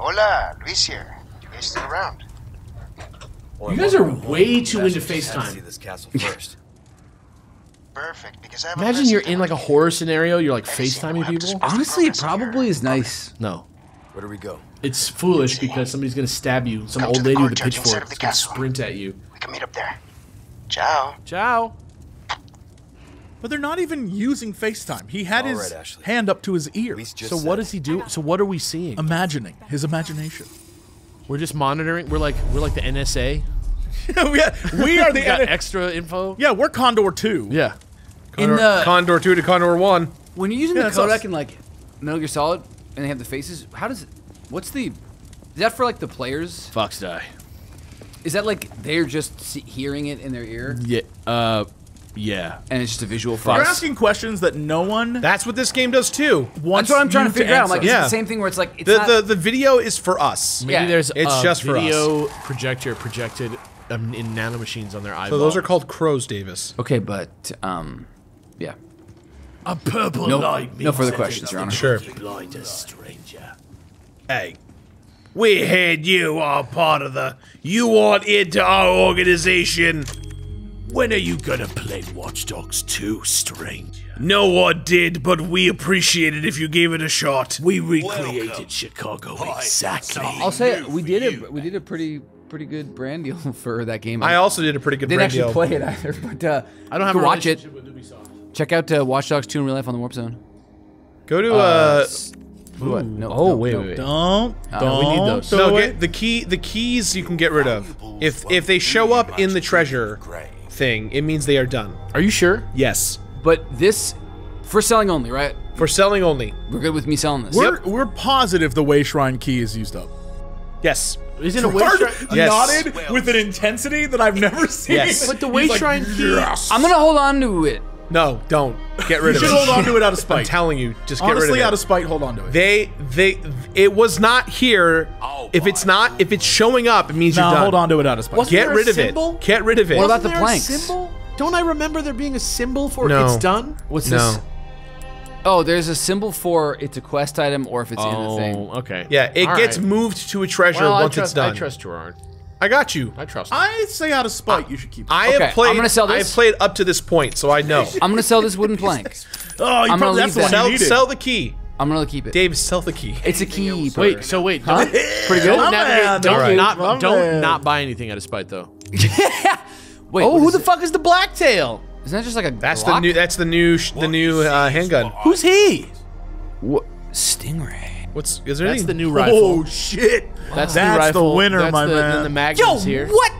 Hola, Luis here. You guys still around? You guys are way too into FaceTime. See this castle first. Perfect, because I imagine you're in like a horror scenario. You're like FaceTiming people. Honestly, it probably is nice. No. Where do we go? It's foolish because somebody's gonna stab you. Some old lady with a pitchfork is gonna sprint at you. We can meet up there. Ciao. Ciao. But they're not even using FaceTime. He had his hand up to his ear. So what does he do? So what are we seeing? Imagining. His imagination. We're just monitoring. We're like the NSA. We are the got extra info. Yeah, we're Condor 2. Yeah. Condor, Condor 2 to Condor 1. When you're using the codec in like Metal Gear Solid and they have the faces, how does it, what's the, is that for like the players? Fox die. Is that like they're just hearing it in their ear? Yeah. Yeah. And it's just a visual Fox. You're asking questions that no one... That's what this game does too. That's what I'm trying to figure out. I'm like, it's the same thing where it's like... It's the video is for us. Maybe there's a video projector projected in nanomachines on their eyeball. So those are called crows, Davis. Okay, but, yeah. A purple light... No further questions, Your Honor. Sure. Blind a stranger. Hey. We heard you are part of the... You aren't into our organization. When are you gonna play Watch Dogs 2, stranger? No one did, but we appreciate it if you gave it a shot. We recreated Chicago exactly. I'll say we did it. We did a pretty good brand deal for that game. I also did a pretty good brand deal. Didn't actually play it either, but I don't have to watch it. Check out Watch Dogs 2 in real life on the Warp Zone. Go to what? No, oh no, wait, no, wait, don't. We need those. No, get the keys you can get rid of. If they show up in the treasure thing, it means they are done. Are you sure? Yes. But this, for selling only, right? For selling only. We're good with me selling this. We're positive the Way Shrine key is used up. Yes. Isn't a Way Shrine? Yes. Nodded with an intensity that I've never seen. Yes. But the Way Shrine key. Yes. I'm gonna hold on to it. No, don't. Get rid of it. You should hold on to it out of spite. I'm telling you, just get rid of it. Honestly, out of spite, hold on to it. It was not here. If it's showing up, it means you're done. Hold on to it out of spite. Wasn't get rid of it. Get rid of it. What about the planks? Symbol? Don't I remember there being a symbol for it's done? What's this? Oh, there's a symbol for it's a quest item or if it's in a thing. Oh, okay. Yeah, it gets moved to a treasure once it's done. I trust Jirard. I got you. I trust him. I say out of spite, you should keep it. I'm gonna sell this. I have played up to this point, so I know. I'm gonna sell this wooden plank. Oh, you probably have to sell the key. I'm gonna keep it. Dave, sell the key. It's a key. Wait, so wait. Huh? Pretty good. Don't buy anything out of spite, though. Wait. Oh, who the fuck is the Blacktail? Isn't that just like a That's the new handgun. Who's he? What? Stingray. Is there anything? That's the new rifle. Oh shit! That's the winner, my man. And the magnum's here. Yo, what?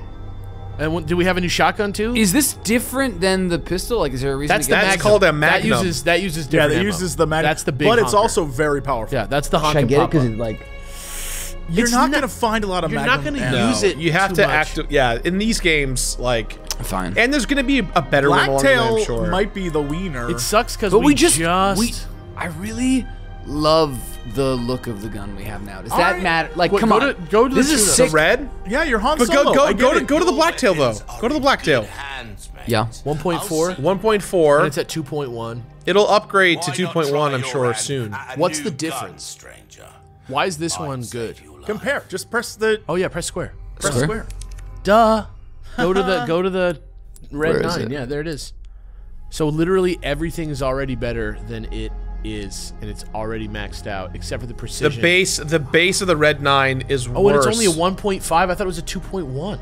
And do we have a new shotgun too? Is this different than the pistol? Like, is there a reason? That's called a magnum. That uses different. Yeah, it uses the magnum. That's the big. But it's also very powerful. Yeah, that's the honk and pop. Should I get it? Because like, you're not gonna find a lot of magnum. You're not gonna use it. You have to act. Yeah, in these games, like. Fine. And there's gonna be a better one. Blacktail might be the wiener. It sucks because we just. I really love the look of the gun we have now. Does that matter? Like, come on. Go to this is sick. Red? Yeah, you're Han Solo. But go to the Blacktail, though. Go to the Blacktail. Yeah. 1.4? 1.4. And it's at 2.1. It'll upgrade to 2.1, I'm sure, soon. What's the difference? Why is this one good? Compare. Just press the... Oh, yeah, press square. Press square. Duh. Go to the red 9. Yeah, there it is. So literally everything's already better than it is, and it's already maxed out except for the precision. The base of the red 9 is worse. And it's only a 1.5. I thought it was a 2.1.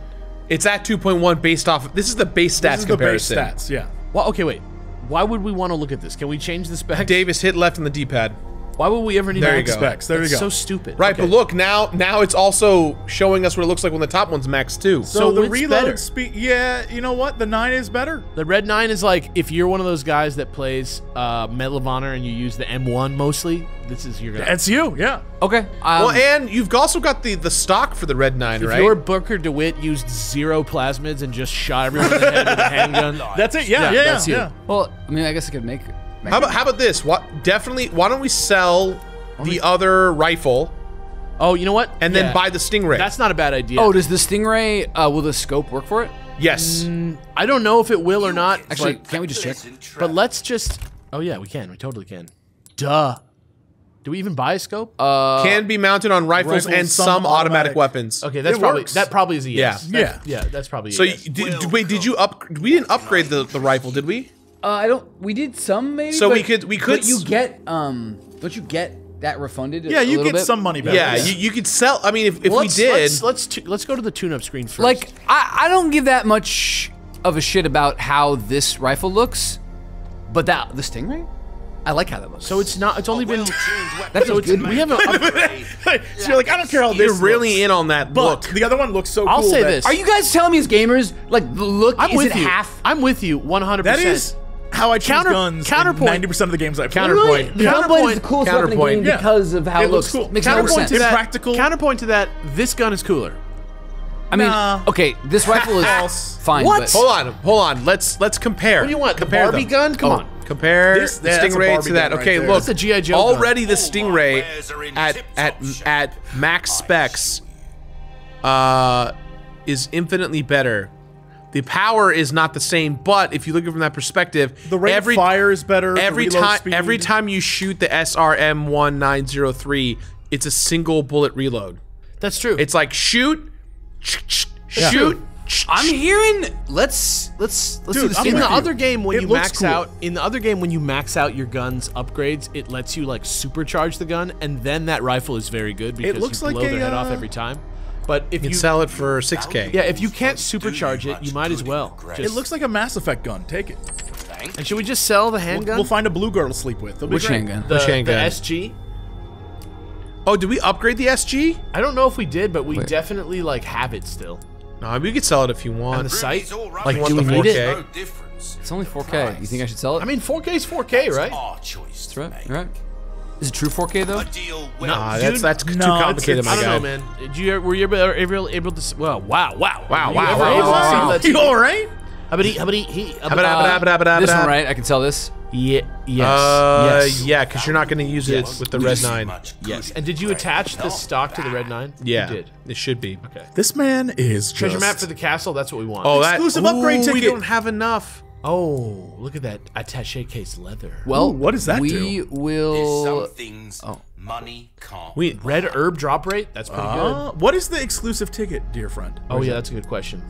It's at 2.1 based off. This is the base stats comparison. The base stats, yeah. Well, okay, wait. Why would we want to look at this? Can we change the specs? Davis, hit left on the D-pad. Why would we ever need to specs? There you go. It's so stupid. Right, but look now it's also showing us what it looks like when the top one's maxed too. So the reload speed. Yeah, you know what? The 9 is better. The red 9 is like if you're one of those guys that plays Medal of Honor and you use the M1 mostly. This is your guy. That's you, yeah. Okay. Well, and you've also got the stock for the red 9, right? If your Booker DeWitt used 0 plasmids and just shot everyone in the head with a handgun. That's it. Yeah. That's you. Well, I mean, I guess I could make it. How about this? Why don't we sell the other rifle? Oh, you know what? And then buy the Stingray. That's not a bad idea. Oh, does the Stingray? Will the scope work for it? Yes. I don't know if it will or not. Actually, can't we just check? But let's just. Oh yeah, we can. We totally can. Duh. Do we even buy a scope? Can be mounted on rifles and some automatic weapons. Okay, that's probably is a yes. Yeah, that's probably. So yes. Wait, did you up? We didn't upgrade the rifle, did we? I don't. We did some maybe. So we could. But you get don't you get that refunded? Yeah, you get some money back. Yeah, you could sell. I mean, if we did, let's go to the tune-up screen first. Like I don't give that much of a shit about how this rifle looks, but that the Stingray. I like how that looks. So it's not. It's only been. That's so good. We haven't. So you're like, I don't care how this. You're really looks, in on that. But look, the other one looks so. I'll cool say that, this. Are you guys telling me as gamers like the look isn't half? I'm with you 100%. That is how I choose guns. Counterpoint. 90% of the games I play. Counterpoint. Really? Counterpoint is the coolest weapon in the game because of how it looks. Cool. Makes counterpoint to that. Impractical. Counterpoint to that. This gun is cooler. I mean, okay, this rifle is fine. What? Hold on. Let's compare. What do you want? The Barbie gun? Come on. Compare this, the Stingray to that. Okay, look. That's a G.I. Joe already gun. The Stingray at max specs is infinitely better. The power is not the same, but if you look at it from that perspective, the rate of fire is better. Every time you shoot the SRM-1903, it's a single bullet reload. That's true. It's like shoot, shoot. I'm hearing. Let's do this. In the other game, when you max out, your gun's upgrades, it lets you like supercharge the gun, and then that rifle is very good because you blow their head off every time. But if you sell it for $6K, yeah, if you can't supercharge it, you might as well. It looks like a Mass Effect gun. Take it. And should we just sell the handgun? We'll find a blue girl to sleep with. Which handgun? The SG. Oh, did we upgrade the SG? I don't know if we did, but we definitely like have it still. No, I mean, you could sell it if you want. On the site? Like, do we need it? It's only 4K. You think I should sell it? I mean, 4K is 4K, right? That's right, right? Is it true 4K, though? Nah, that's too complicated, my guy. I don't know, man. Were you ever able to... Wow. You all right? This one, right? I can sell this. Yeah. Yes. Yeah, because you're not going to use it with the Red 9. Yes. And did you attach the stock to the Red 9? Yeah. You did. It should be. Okay. This man is treasure just... map for the castle. That's what we want. Oh, exclusive upgrade ticket. We don't have enough. Oh, look at that attaché case leather. Well, what does that do? We will. Some things money can't. Wait, red herb drop rate. That's pretty good. What is the exclusive ticket, dear friend? Oh yeah, that's a good question.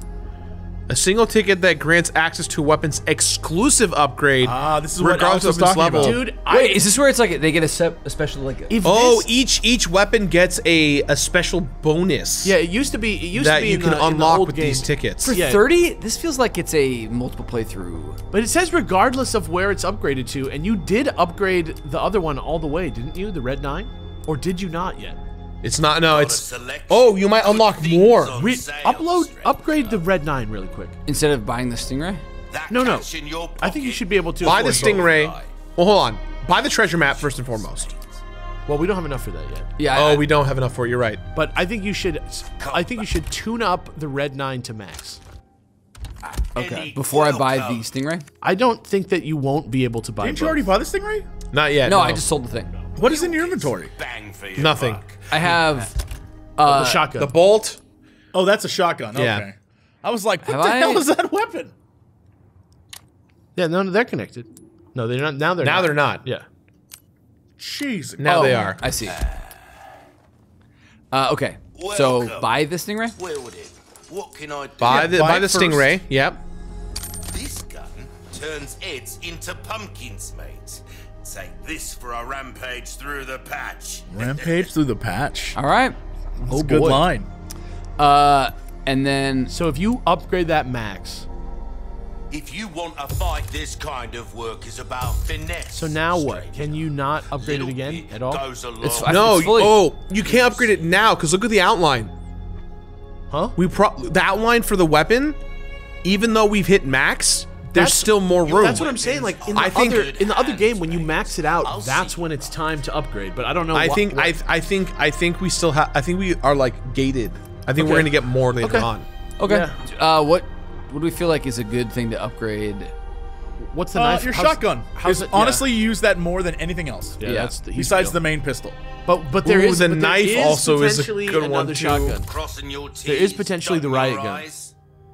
A single ticket that grants access to weapons exclusive upgrade. Ah, this is what I was talking about. Dude, wait, is this where it's like they get a special like? Each weapon gets a special bonus. Yeah, it used to be that you can unlock with these tickets for 30. This feels like it's a multiple playthrough. But it says regardless of where it's upgraded to, and you did upgrade the other one all the way, didn't you? The Red 9, or did you not yet? It's not, no, it's, oh, you might unlock more. Upgrade the Red 9 really quick. Instead of buying the Stingray? No. I think you should be able to. Buy the Stingray. Well, hold on. Buy the treasure map first and foremost. Well, we don't have enough for that yet. Yeah. Oh, we don't have enough for it. You're right. But I think you should tune up the Red 9 to max. Okay. Before I buy the Stingray? I don't think that you won't be able to buy it. Didn't you already buy the Stingray? Not yet. No, I just sold the thing. What is in your inventory? Nothing. I have the shotgun. The bolt. Oh, that's a shotgun. Okay. Yeah. I was like, what the hell is that weapon? Yeah, no, they're connected. No, they're not. Now they're not. Yeah. Jeez. Now they are. I see. Okay. Welcome. So buy the Stingray? Where would it? What can I do? Buy the Stingray. Yep. This gun turns heads into pumpkins, mate. Take this for a rampage through the patch. Rampage through the patch. All right. That's a good line. And then so if you upgrade that max. If you want a fight, this kind of work is about finesse. So now what? Can you not upgrade it again at all? No. Oh, you can't upgrade it now because look at the outline. Huh? The outline for the weapon, even though we've hit max. There's still more room. That's what I'm saying. Like in the other game, when you max it out, that's when it's time to upgrade. But I don't know. I think we still have. I think we are like gated. I think we're gonna get more later on. Okay. Yeah. What do we feel like is a good thing to upgrade? What's the knife? Your shotgun. Honestly, you use that more than anything else. Yeah. That's besides the main pistol. But there is the knife also is a good one too. There is potentially the riot gun.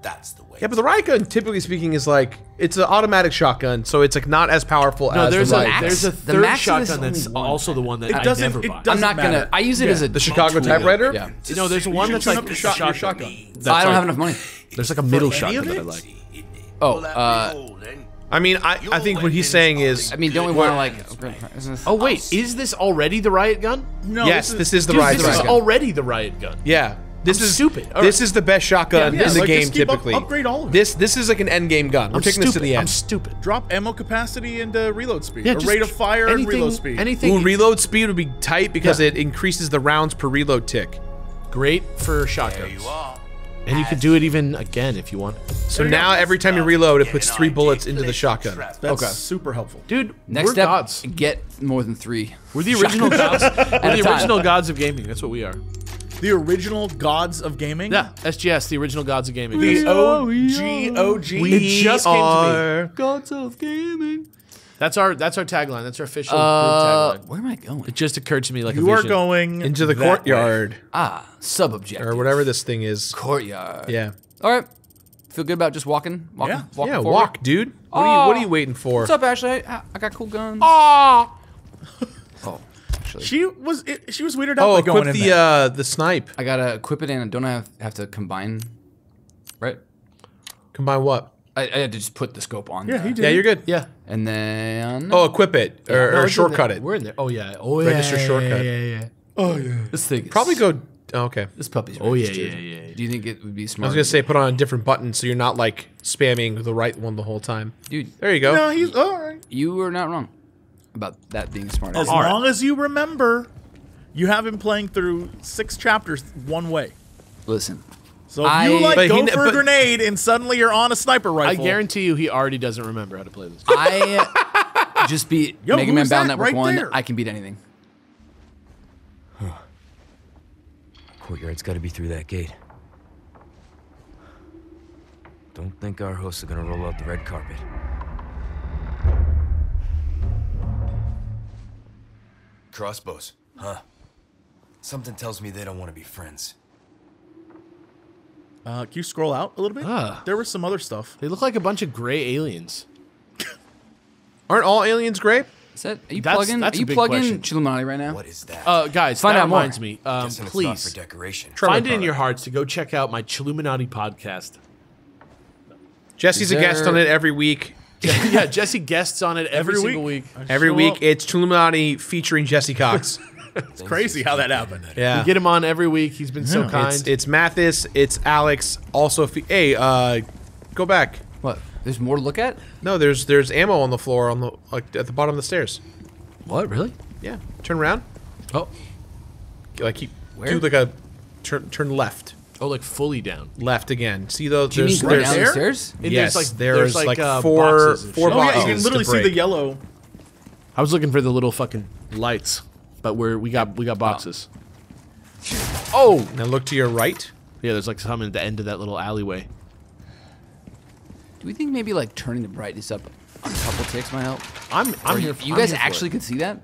That's the way. Yeah, but the riot gun, typically speaking, is like, it's an automatic shotgun, so it's like not as powerful as the riot gun. There's a third shotgun that's also the one that I never buy. I'm not gonna, I use it as a the Chicago typewriter. Yeah. No, there's one that's like a shotgun. I don't have enough money. There's like a middle shotgun that I like. Oh, I mean, I think what he's saying is... I mean, don't we want to like... Oh, wait. Is this already the riot gun? No. Yes, this is the riot gun. This is already the riot gun. Yeah. This is stupid. This is the best shotgun in the game, typically. Upgrade all of them. This is like an end game gun. We're taking this to the end. I'm stupid. Drop ammo capacity and reload speed. Yeah, rate of fire and reload speed. Anything. Ooh, reload speed would be tight because it increases the rounds per reload tick. Great for shotguns. There you are. And you can do it even again if you want. So now every time you reload, it puts 3 bullets into the shotgun. That's okay. Super helpful. Dude, next step, gods. Get more than 3. We're the original gods. We're the original gods of gaming. That's what we are. The original gods of gaming? Yeah, SGS, the original gods of gaming. The OG. We just came to me. Gods of gaming. That's our tagline. That's our official group tagline. Where am I going? It just occurred to me like a vision. You are going into the courtyard. Way. Ah, sub-objective. Or whatever this thing is. Courtyard. Yeah. All right. Feel good about just walking? Yeah, walking forward. Walk, dude. What are you waiting for? What's up, Ashley? I got cool guns. Ah. Oh, actually. She was weirded out by going in there. Oh, equip the snipe. I got to equip it in and don't have to combine, right? Combine what? I had to just put the scope on. Yeah, he did. Yeah, you're good. Yeah. And then... Oh, equip it. Yeah, or shortcut it. We're in there. Oh, yeah. Oh, yeah. Register shortcut. Yeah. Oh, yeah. This thing is... Probably go... Oh, okay. This puppy's registered. Yeah. Do you think it would be smart? I was going to say put on a different button so you're not, like, spamming the right one the whole time. Dude. There you go. No, he's... All right. You were not wrong about that being smart. As long as you remember, you have him playing through 6 chapters one way. Listen... So if you like go for a grenade and suddenly you're on a sniper rifle. I guarantee you he already doesn't remember how to play this game. I just beat Mega Man Battle Network 1. There? I can beat anything. Huh. Courtyard's got to be through that gate. Don't think our hosts are going to roll out the red carpet. Crossbows, huh? Something tells me they don't want to be friends. Can you scroll out a little bit? There was some other stuff. They look like a bunch of gray aliens. Aren't all aliens gray? Is that, are you plugging Chuluminati right now? What is that? Guys, find out reminds me. Please, for decoration. Find it in your hearts to go check out my Chuluminati podcast. Jesse's a guest on it every week. Yeah, Jesse guests on it every single week. Every week, it's Chuluminati featuring Jesse Cox. It's crazy how that happened. Yeah. We get him on every week. He's been so kind. It's Mathis. It's Alex. Also, hey, go back. What? There's more to look at? No, there's ammo on the floor on the at the bottom of the stairs. What? Really? Yeah. Turn around. Oh. Like turn left. Oh, like fully down. Left again. See those? Do you mean right down the stairs? Yes. There's like 4 boxes. Oh, yeah, you can literally see the yellow. I was looking for the little fucking lights. But we got boxes. Oh! Now look to your right. Yeah, there's like some at the end of that little alleyway. Do we think maybe like turning the brightness up on a couple ticks might help? I'm here. You guys actually could see that?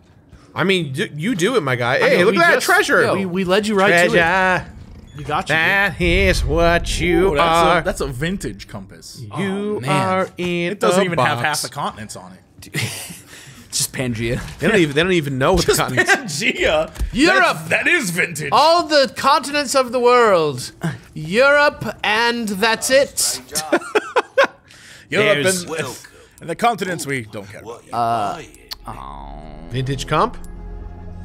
I mean, you do it, my guy. Hey, look at that treasure! Yo, we led you right to it. We got you. That is what you are. That's a vintage compass. You are in. It doesn't even have half the continents on it. It's just Pangea. They don't even know what the continents. Pangea. Europe. That is vintage. All the continents of the world. Europe, and that's it. Europe and the continents we don't care about. Vintage comp.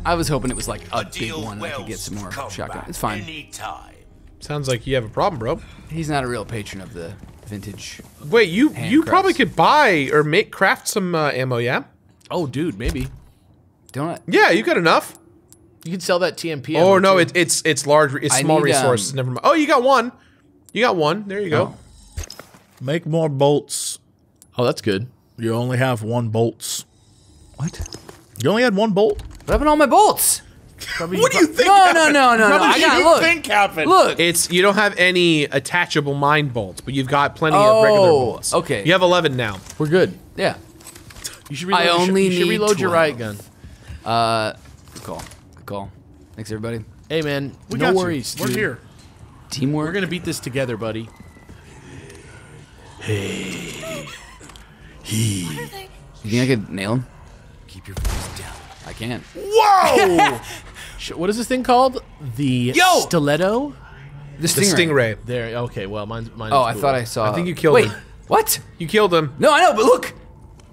I was hoping it was like a big one that I could get some more shotgun. It's fine. Anytime. Sounds like you have a problem, bro. He's not a real patron of the vintage. Wait, you probably could buy or craft some ammo, yeah? Oh, dude, maybe. Don't. Yeah, you got enough. You can sell that TMP. Oh no, it's large. It's small resources. Never mind. Oh, you got one. You got one. There you go. Make more bolts. Oh, that's good. You only have 1 bolt. What? You only had 1 bolt. What happened to all my bolts? What do you think? No. I got look. Look, it's you don't have any attachable mine bolts, but you've got plenty of regular bolts. Okay. You have 11 now. We're good. Yeah. You should reload, you should reload your riot gun. Good call. Good call. Thanks, everybody. Hey, man. We got you. No worries, dude. We're here. Teamwork. We're going to beat this together, buddy. Hey. He. You think I could nail him? Keep your voice down. I can't. Whoa! What is this thing called? The stiletto? The stingray. There. Okay. Well, mine's oh, cool. I thought I saw. I think you killed him. Wait. What? You killed him. No, I know, but look.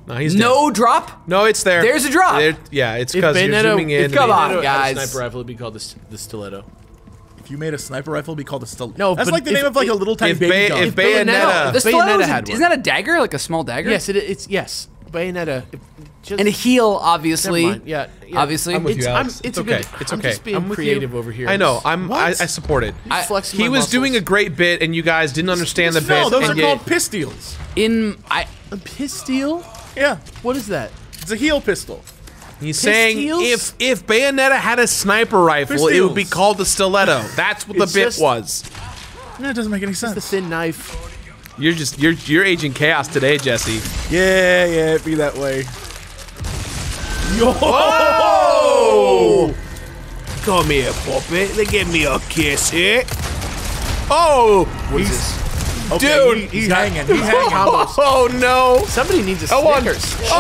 No, he's dead. Drop. No, it's there. There's a drop. There, yeah, it's because you're zooming in. Come on, guys. If a sniper rifle would be called the stiletto. If you made a sniper rifle, it'd be called a stiletto. No, that's like the name of like a little tiny baby gun. If Bayonetta, the stiletto had one. Isn't that a dagger? Like a small dagger? Yes, it's yes. Bayonetta. Just, and a heel, obviously. Yeah, yeah, obviously. I'm with you, Alex. It's okay. It's okay. I'm just being creative over here. I know. I support it. He was doing a great bit, and you guys didn't understand the bit. No, those are called pistols. A pistol? Yeah. What is that? It's a heel pistol. He's saying if Bayonetta had a sniper rifle, it would be called a stiletto. That's what the bit was. No, it doesn't make any sense. It's the thin knife. You're just you're aging chaos today, Jesse. Yeah, yeah, it'd be that way. Yo! Whoa! Come here, puppy. They give me a kiss here. Oh, what is this? Okay, dude, he's hanging. He's hanging. Oh no! Somebody needs a Snickers. Oh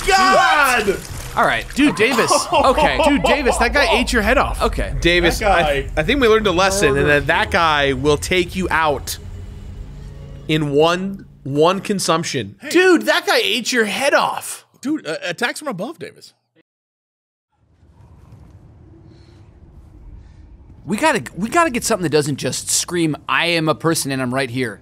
my God! Dude. All right, dude, Davis. Okay, dude, Davis. That guy ate your head off. Okay, Davis. I think we learned a lesson, and that guy will take you out in one consumption. Hey. Dude, that guy ate your head off. Dude, attacks from above, Davis. We gotta get something that doesn't just scream, "I am a person and I'm right here."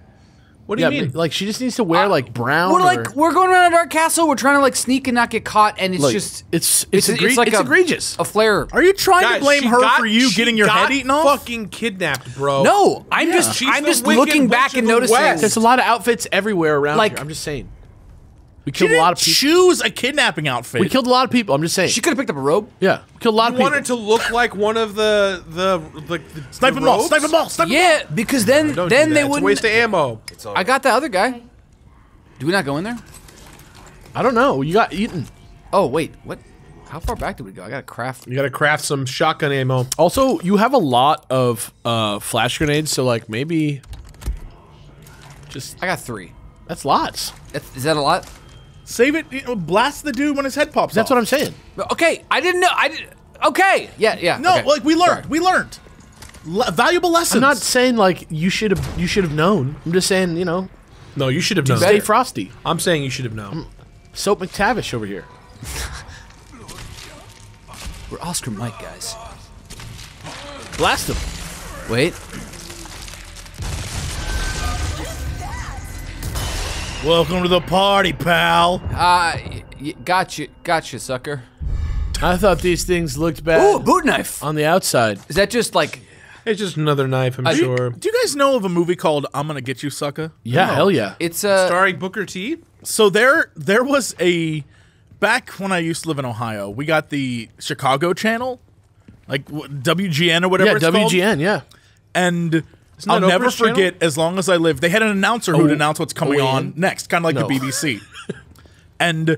What do you mean? Like she just needs to wear like brown. We're going around a dark castle. We're trying to like sneak and not get caught, and it's just egregious. A flare. Are you trying to blame her for you getting your head eaten off? Fucking kidnapped, bro. No, I'm just looking back and noticing. There's a lot of outfits everywhere around here. I'm just saying. We killed a lot of people. Choose a kidnapping outfit. We killed a lot of people. I'm just saying. She could have picked up a robe. Yeah, we killed a lot of people. Wanted to look like one of the snipe them all. Snipe them all. Yeah, because then they wouldn't waste ammo. I got the other guy. Do we not go in there? I don't know. You got eaten. Oh wait, what? How far back did we go? I gotta craft. You gotta craft some shotgun ammo. Also, you have a lot of flash grenades, so like maybe just. I got 3. That's lots. Is that a lot? Save it. You know, blast the dude when his head pops. That's what I'm saying. Okay, I didn't know. Okay. Yeah, yeah. No, okay. Like we learned. Sorry. We learned valuable lessons. I'm not saying like you should have known. I'm just saying No, you should have known. Stay frosty. I'm saying you should have known. Soap McTavish over here. We're Oscar Mike guys. Blast him. Wait. Welcome to the party, pal. Gotcha, sucker. I thought these things looked bad. Ooh, a boot knife! On the outside. Is that just like... It's just another knife, I'm sure. Do you guys know of a movie called I'm Gonna Get You, Sucka? Yeah, hell yeah. It's starring Booker T? So there was a... Back when I used to live in Ohio, we got the Chicago channel. Like, WGN or whatever it's called. Yeah, WGN, yeah. And... I'll never forget, as long as I live, they had an announcer who'd announce what's coming on next, kind of like the BBC. And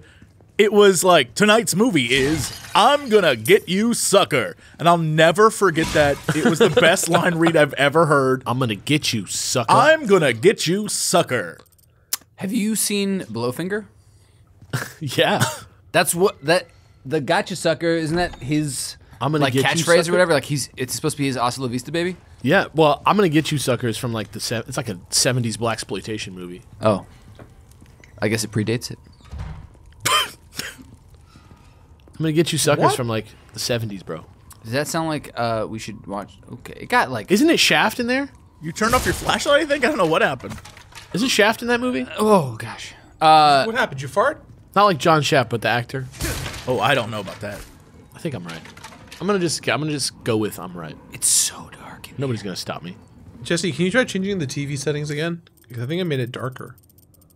it was like, tonight's movie is, I'm gonna get you, sucker. And I'll never forget that. It was the best line read I've ever heard. I'm gonna get you, sucker. I'm gonna get you, sucker. Have you seen Blowfinger? Yeah. That's what, the gotcha sucker, isn't that his, I'm gonna like, catchphrase or whatever? Like, it's supposed to be his Hasta La Vista, baby? Yeah, well, I'm gonna get you suckers from like it's like a 70s blaxploitation movie. Oh. I guess it predates it. I'm gonna get you suckers from like the 70s, bro. Does that sound like we should watch? Okay, it got like... Isn't it Shaft in there? You turned off your flashlight, I think? I don't know what happened. Isn't Shaft in that movie? Oh, gosh. What happened, you fart? Not like John Shaft, but the actor. Oh, I don't know about that. I think I'm right. I'm gonna just go with I'm right. It's so dark. Nobody's gonna stop me. Jesse, can you try changing the TV settings again? Because I think I made it darker.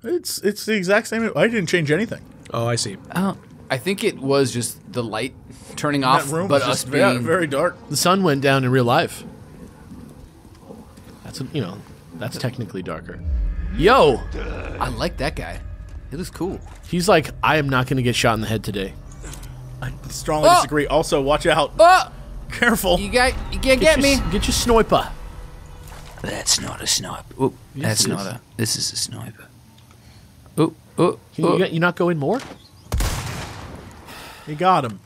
It's the exact same. I didn't change anything. Oh, I see. I think it was just the light turning off. That room was just very dark. The sun went down in real life. That's that's technically darker. Yo, I like that guy. He looks cool. He's like, I am not gonna get shot in the head today. I strongly disagree. Also, watch out. Careful. You can't get me. Get your sniper. That's not a sniper. Oh, that's not a... This is a sniper. Oh, oh, oh. You not go in more? You got him.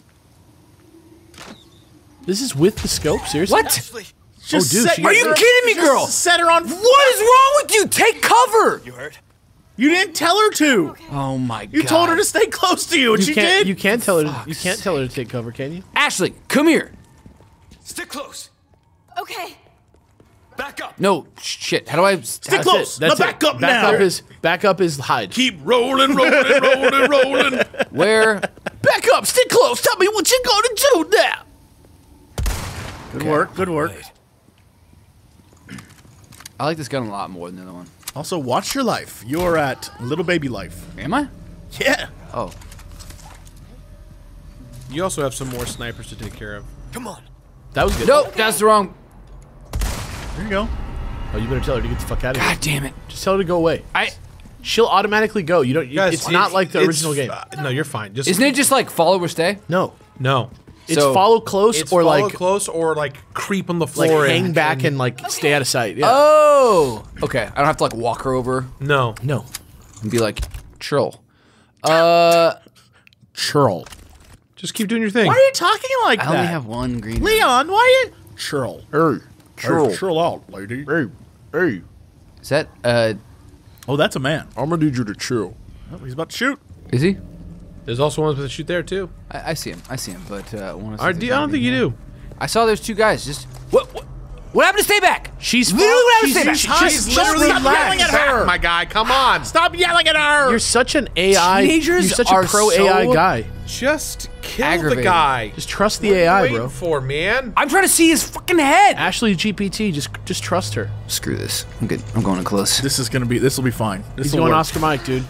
This is with the scope? Seriously? What? Just oh, dude, set, are you kidding me, girl? Set her on fire. What is wrong with you? Take cover! You hurt? You didn't tell her to. Okay. Oh my god! You told her to stay close to you, and she did. You can't tell her. You can't tell her to take cover, can you? Ashley, come here. Stick close. Okay. Back up. No shit. How do I stick close? That's back up now. Back up is hide. Keep rolling, rolling, rolling, rolling. Where? Back up. Stick close. Tell me what you're gonna do now. Good work. Good work. Wait. I like this gun a lot more than the other one. Also, watch your life. You're at little baby life. Am I? Yeah. Oh. You also have some more snipers to take care of. Come on. That was good. Nope, okay. That's the wrong. There you go. Oh, you better tell her to get the fuck out of here. God damn it. Just tell her to go away. She'll automatically go. You don't. Guys, it's not like the original game. No, you're fine. Just isn't it just like follow or stay? No. No. It's so follow close or like follow close or like creep on the floor, like hang back and like stay out of sight. Yeah. Oh, okay. I don't have to like walk her over. No, no, and be like churl, churl. Just keep doing your thing. Why are you talking like that? I only have one green. Leon, why are you churl? Hey, churl, churl out, lady. Hey, hey. Is that oh, that's a man. I'm gonna need you to churl. Oh, he's about to shoot. Is he? There's also one with a shoot there too. I see him. I see him, but I don't think you do. I saw those two guys. Just what happened to stay back? She's literally what happened to stay back. She's literally yelling at her. My guy, come on! Stop yelling at her! You're such an AI. Teenagers are so you're such a pro AI guy. Just kill the guy. Just trust the AI, bro. For man, I'm trying to see his fucking head. Ashley GPT, just trust her. Screw this. I'm good. I'm going in close. This is gonna be. This will be fine. He's going Oscar Mike, dude.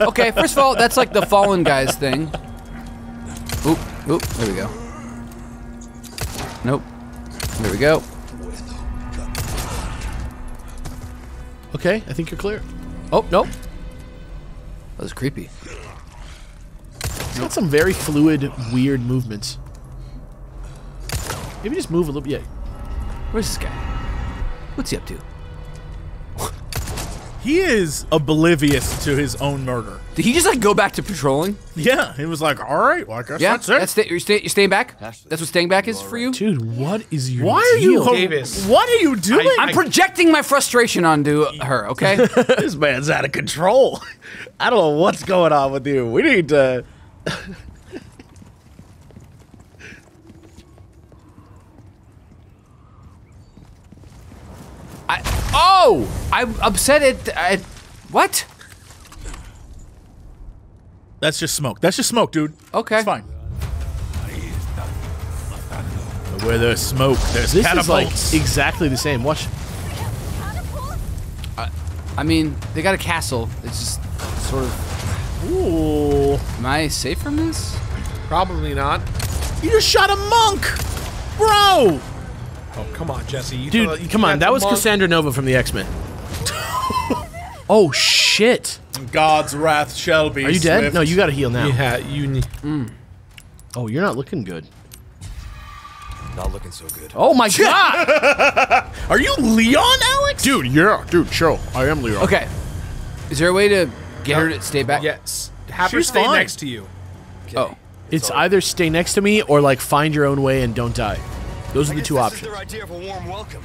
Okay, first of all, that's like the Fallen Guys thing. Oop, oop, there we go. Nope. There we go. Okay, I think you're clear. Oh, nope. That was creepy. It's got some very fluid, weird movements. Maybe just move a little bit. Where's this guy? What's he up to? He is oblivious to his own murder. Did he just like go back to patrolling? Yeah, he was like, all right, well, I guess that's it. That's you're staying back? That's what staying back is for you? Dude, what is your deal? Davis. What are you doing? I'm projecting my frustration onto her, okay? This man's out of control. I don't know what's going on with you. We need to... Oh! I'm upset at what? That's just smoke. That's just smoke, dude. Okay. It's fine. But where there's smoke, there's catapults. Is like exactly the same. Watch. I mean, they got a castle. It's just sort of... Ooh. Am I safe from this? Probably not. You just shot a monk! Bro! Oh, come on, Jesse. Dude, come on. That was Cassandra Nova from the X-Men. Oh, shit. God's wrath shall be swift. Are you dead? No, you gotta heal now. Yeah, you need... Oh, you're not looking good. Not looking so good. Oh, my God! Are you Leon, Alex? Dude, yeah. Dude, chill. I am Leon. Okay. Is there a way to get her to stay back? Yes. Have her stay next to you. Okay. Oh. It's either stay next to me or, like, find your own way and don't die. Those are the two options. Look at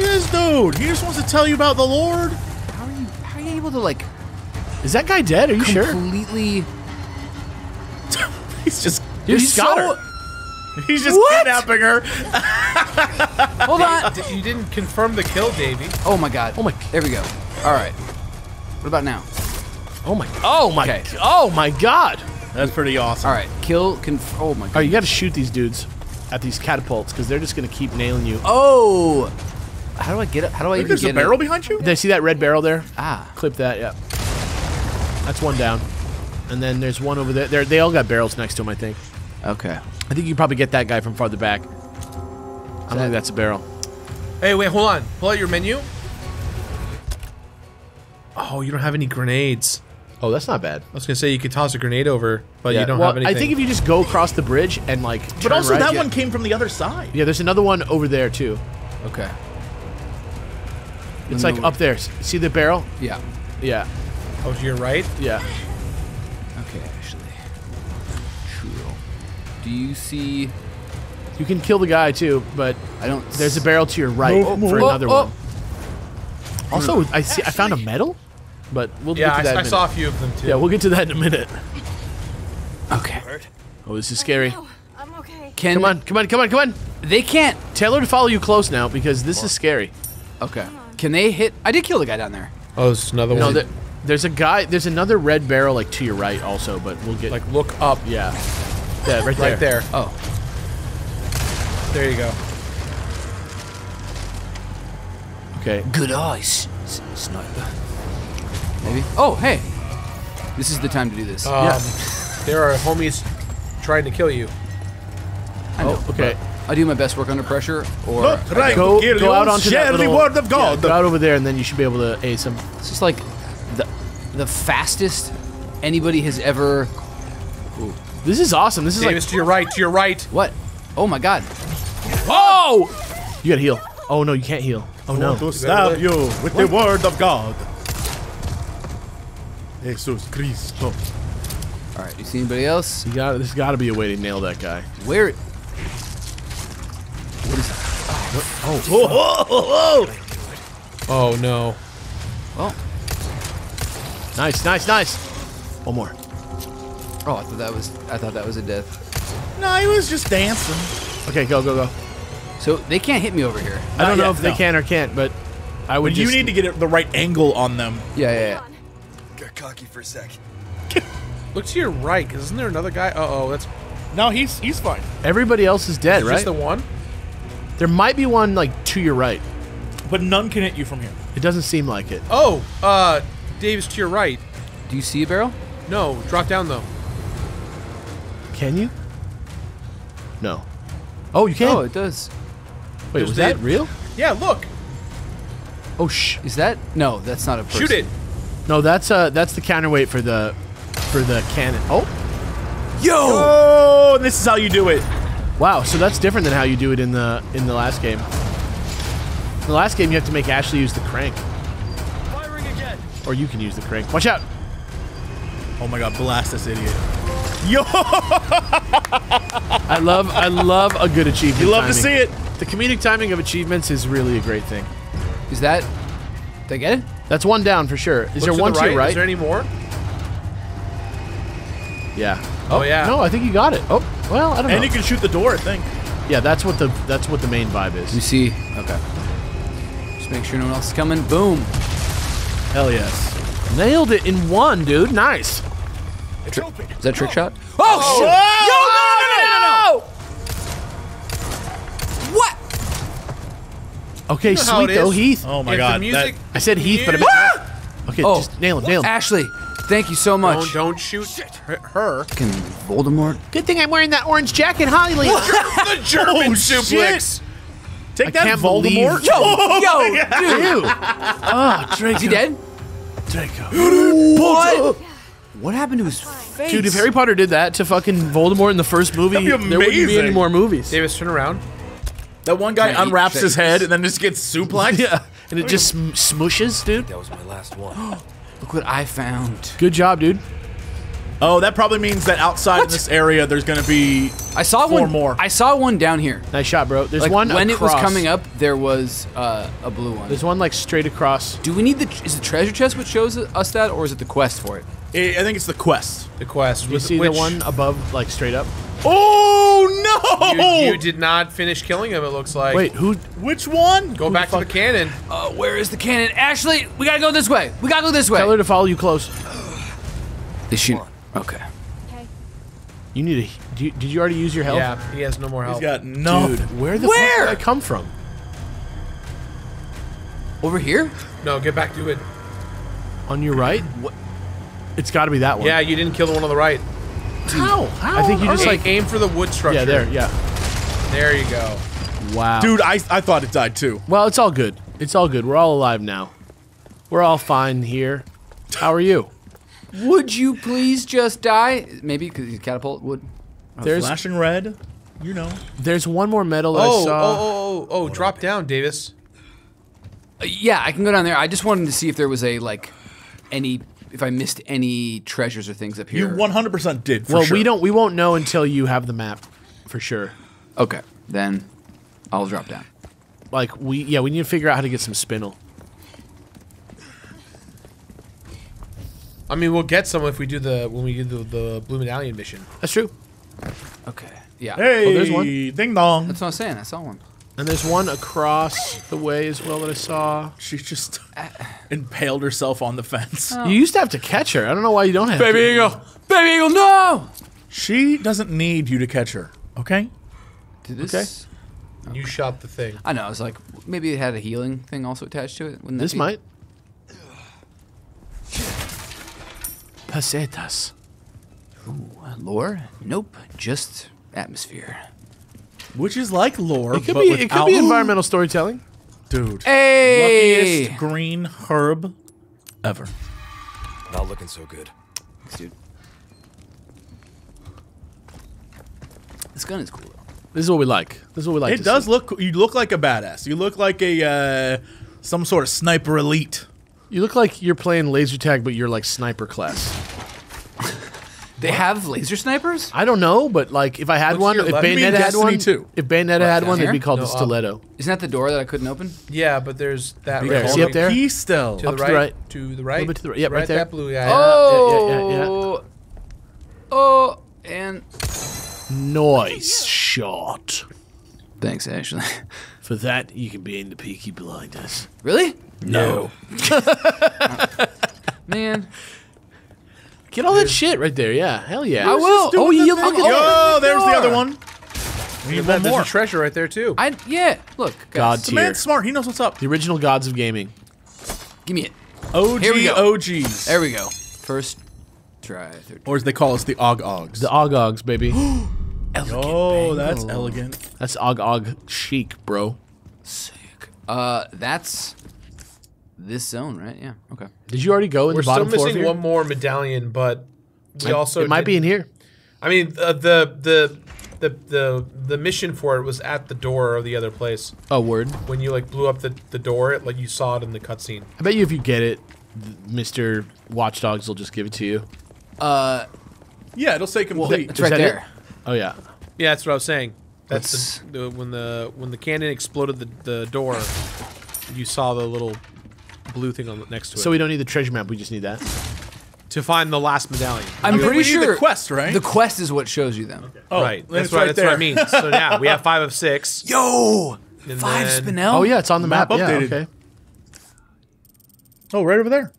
this dude! He just wants to tell you about the Lord! How are you able to, like... Is that guy dead? Are you sure? Completely... He's just... Dude, he's so... He's just kidnapping her! Hold on! You didn't confirm the kill, Davey. Oh my god. Oh my... There we go. Alright. What about now? Oh my... Oh my... Okay. Oh my god! That's pretty awesome. Alright. Kill... Oh my god. Alright, you gotta shoot these dudes. At these catapults, because they're just gonna keep nailing you. Oh! How do I get up? How do I even get a barrel behind you? Did I see that red barrel there? Ah. Clip that, yeah. That's one down. And then there's one over there. They all got barrels next to them, I think. Okay. I think you probably get that guy from farther back. I don't think that's a barrel. Hey, wait, hold on. Pull out your menu. Oh, you don't have any grenades. Oh, that's not bad. I was gonna say you could toss a grenade over, but you don't have anything. I think if you just go across the bridge and like. But also that one came from the other side. Yeah, there's another one over there too. Okay. It's like up there. See the barrel? Yeah. Yeah. Oh, to your right? Yeah. Okay, Ashley. True. Do you see? You can kill the guy too, but I don't. There's a barrel to your right for another one. Also, I see. Ashley. I found a medal. But we'll get to that. Yeah, I saw a few of them too. Yeah, we'll get to that in a minute. Okay. Oh, this is scary. Oh, no. I'm okay. Come on, come on, come on, come on. They can't. Taylor to follow you close now because this is scary. Okay. Can they hit? I did kill the guy down there. Oh, there's another one. No, there's a guy. There's another red barrel like to your right also, but we'll get. Like look up. Yeah. Yeah, right there. Right there. Oh. There you go. Okay. Good eyes, sniper. Maybe. Oh, hey! This is the time to do this. There are homies trying to kill you. I know, okay. I do my best work under pressure, or... Go out onto that little... Word of God. Yeah, go out over there, and then you should be able to ace them. This is like the fastest anybody has ever... Ooh. This is awesome. This is Davis, like... to your right, to your right. What? Oh, my God. Whoa! Oh! You gotta heal. Oh, no, you can't heal. Oh, no. To stab you with the word of God. Jesus Christo. All right, you see anybody else? You got. There's got to be a way to nail that guy. Where? What is that? Oh! Oh! Oh! Oh, oh. Oh no! Oh! Nice! Nice! Nice! One more. Oh, I thought that was. I thought that was a death. No, he was just dancing. Okay, go, go, go. So they can't hit me over here. I don't know if they can or can't, but I would. But you need to get the right angle on them. Yeah, yeah. Cocky for a sec. Look to your right, because isn't there another guy? Uh-oh, that's... No, he's fine. Everybody else is dead, right? Just the one? There might be one, like, to your right. But none can hit you from here. It doesn't seem like it. Oh, Davis, to your right. Do you see a barrel? No, drop down, though. Can you? No. Oh, you can? Oh, it does. Wait, was that real? Yeah, look. Oh, shh. Is that? No, that's not a person. Shoot it. No, that's the counterweight for the cannon. Oh, yo! Oh, this is how you do it. Wow, so that's different than how you do it in the last game. In the last game, you have to make Ashley use the crank. Firing again. Or you can use the crank. Watch out! Oh my God, blast this idiot! Yo! I love a good achievement. You love timing. To see it. The comedic timing of achievements is really a great thing. Is that? Did I get it? That's one down for sure. Is there one to your right? Is there any more? Yeah. Oh yeah. No, I think you got it. Oh, well, I don't know. And you can shoot the door, I think. Yeah, that's what the main vibe is. You see? Okay. Just make sure no one else is coming. Boom. Hell yes. Nailed it in one, dude. Nice. It's open. Is that a trick shot? Oh, shit! Okay, you know sweet though, Heath. Oh my God. Music, I said Heath, but I meant... Okay, just nail him, nail him. Ashley, thank you so much. Don't shoot her. Can Voldemort? Good thing I'm wearing that orange jacket, Holly. The German suplex. Take that, Voldemort. Yo, dude. Oh, Draco. Is he dead? Draco. What? What happened to his face? Dude, if Harry Potter did that to fucking Voldemort in the first movie, there wouldn't be any more movies. Davis, turn around. That one guy unwraps his head and then just gets suplexed. Yeah, and it just smooshes, dude. That was my last one. Look what I found. Good job, dude. Oh, that probably means that outside in this area, there's gonna be four more. I saw one down here. Nice shot, bro. There's like, one when across. It was coming up, there was a blue one. There's one like straight across. Do we need the? Is the treasure chest which shows us that, or is it the quest for it? I think it's the quest. The quest. You see the one above, like straight up. Oh no! You did not finish killing him. It looks like. Wait, who? Which one? Go back to the cannon. Where is the cannon? Ashley, we gotta go this way. We gotta go this way. Tell her to follow you close. Is she? Okay. Okay. You need a. Did you already use your health? Yeah, he has no more health. He's got no. Dude, where the fuck did I come from? Over here? No, get back to it. On your right? What? It's got to be that one. Yeah, you didn't kill the one on the right. Dude, how? I think you just like aim for the wood structure. Yeah, there. Yeah. There you go. Wow. Dude, I thought it died too. Well, it's all good. It's all good. We're all alive now. We're all fine here. How are you? Would you please just die? Maybe because he's catapult would. There's flashing red. You know. There's one more medal I saw. Oh, drop down, Davis. Yeah, I can go down there. I just wanted to see if there was a, like, any, if I missed any treasures or things up here. You 100% did, for sure. Well, we won't know until you have the map, for sure. Okay, then I'll drop down. Like, we need to figure out how to get some spinel. I mean, we'll get some if we do the, when we do the Blue Medallion mission. That's true. Okay. Yeah. Hey, there's one. Ding dong. That's what I'm saying. I saw one. And there's one across the way as well that I saw. She just impaled herself on the fence. Oh. You used to have to catch her. I don't know why you don't have to. Baby eagle. Baby eagle, no! She doesn't need you to catch her, okay? Did this? Okay. You shot the thing. I know. I was like, maybe it had a healing thing also attached to it. Wouldn't that be? Might. Pesetas. Ooh, lore? Nope. Just atmosphere. Which is like lore, it could but be, it could be environmental storytelling. Dude. Hey! Luckiest green herb ever. Not looking so good. Thanks, dude. This gun is cool, though. This is what we like. This is what we like. It does look. You look like a badass. You look like a some sort of sniper elite. You look like you're playing laser tag, but you're like sniper class. They have laser snipers? I don't know, but like if I had one, if Bayonetta had one, if Bayonetta had one, it'd be called the stiletto. Isn't that the door that I couldn't open? Yeah, but there's that right there. See up there? Key still. To the right. To the right. A little bit to the right. Yeah, right there. That blue guy. Oh. Oh, and nice shot. Thanks, Ashley. For that, you can be in the Peaky Blinders. Really? No. Man. Get all that shit right there, yeah. Hell yeah. I will. Oh, you look at that. Oh, there's the other one. We need one more. There's a treasure right there, too. Yeah, look. God tier. The man's smart. He knows what's up. The original gods of gaming. Give me it. OG OGs. There we go. First try. Or as they call us, the Og-Ogs. The Og-Ogs, baby. Elegant. Oh, that's elegant. That's Og-Og chic, bro. Sick. That's... this zone, right? Yeah. Okay. Did you already go in the bottom floor? We're still missing one more medallion, but we also it might be in here. I mean, the mission for it was at the door of the other place. Oh, word! When you like blew up the door, like you saw it in the cutscene. I bet you if you get it, Mr. Watch Dogs will just give it to you. Yeah, it'll say complete. It's right there. Oh yeah. Yeah, that's what I was saying. That's the, when the cannon exploded the door, you saw the little blue thing on next to it. So we don't need the treasure map, we just need that. To find the last medallion. I'm pretty sure the quest, right? The quest is what shows you them. Okay. Oh, right. That's right. That's what I mean. So now we have 5 of 6. Yo! And 5 spinel? Oh yeah, it's on the map. Updated. Yeah, okay. Oh, right over there.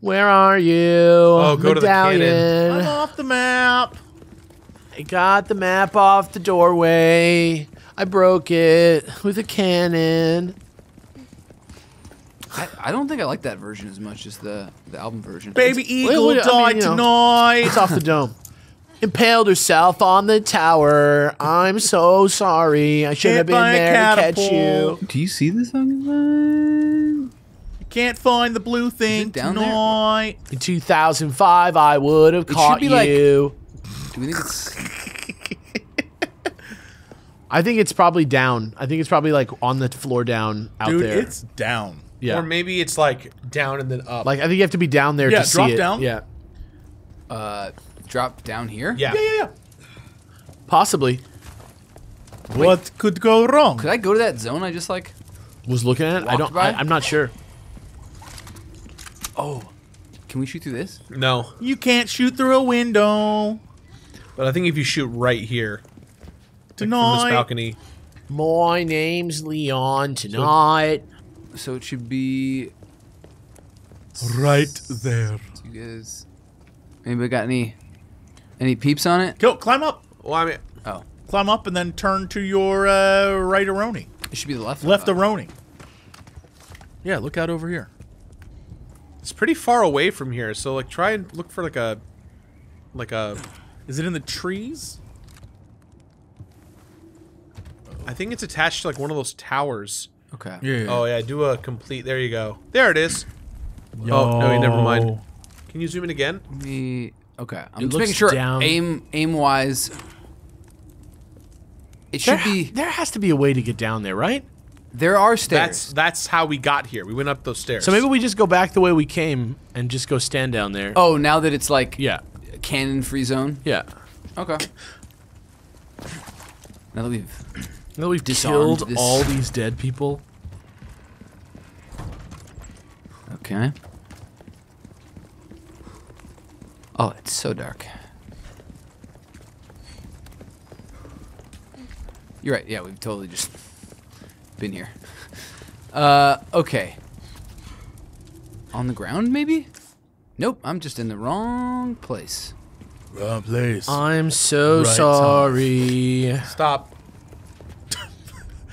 Where are you? Oh, go medallion. To the cannon. I'm off the map. I got the map off the doorway. I broke it with a cannon. I don't think I like that version as much as the album version. Baby Eagle died tonight. It's off the dome. Impaled herself on the tower. I'm so sorry. I should have been there to catch you. Do you see this on the... You can't find the blue thing tonight. In 2005, I would have caught you. Like, do we think it's... I think it's probably down. I think it's probably like on the floor down out there. Dude, it's down. Yeah. Or maybe it's like down and then up. Like I think you have to be down there to see it. Yeah, drop down. Yeah. Drop down here? Yeah. Yeah. Possibly. Wait, what could go wrong? Could I go to that zone I just like was looking at? I'm not sure. Oh. Can we shoot through this? No. You can't shoot through a window. But I think if you shoot right here. Tonight. Like from this balcony. My name's Leon tonight. So it should be right there. You guys, anybody got any peeps on it? Go climb up. Well, I mean, climb up and then turn to your right-a-roni. It should be the left. Left-a-roni. Yeah, look out over here. It's pretty far away from here, so like try and look for like a. Is it in the trees? I think it's attached to like one of those towers. Okay. Yeah. Oh yeah, do a complete. There you go. There it is. Yo. Oh no, never mind. Can you zoom in again? Okay. I'm just making sure aim-wise. It should be... There has to be a way to get down there, right? There are stairs. That's how we got here. We went up those stairs. So maybe we just go back the way we came and just go stand down there. Oh, now that it's like... Yeah. Cannon-free zone? Yeah. Okay. Now that we've... Now that we've killed all these dead people. Okay. Oh, it's so dark. You're right. Yeah, we've totally just been here. Okay. On the ground, maybe? Nope, I'm just in the wrong place. Wrong place. I'm so sorry. Stop.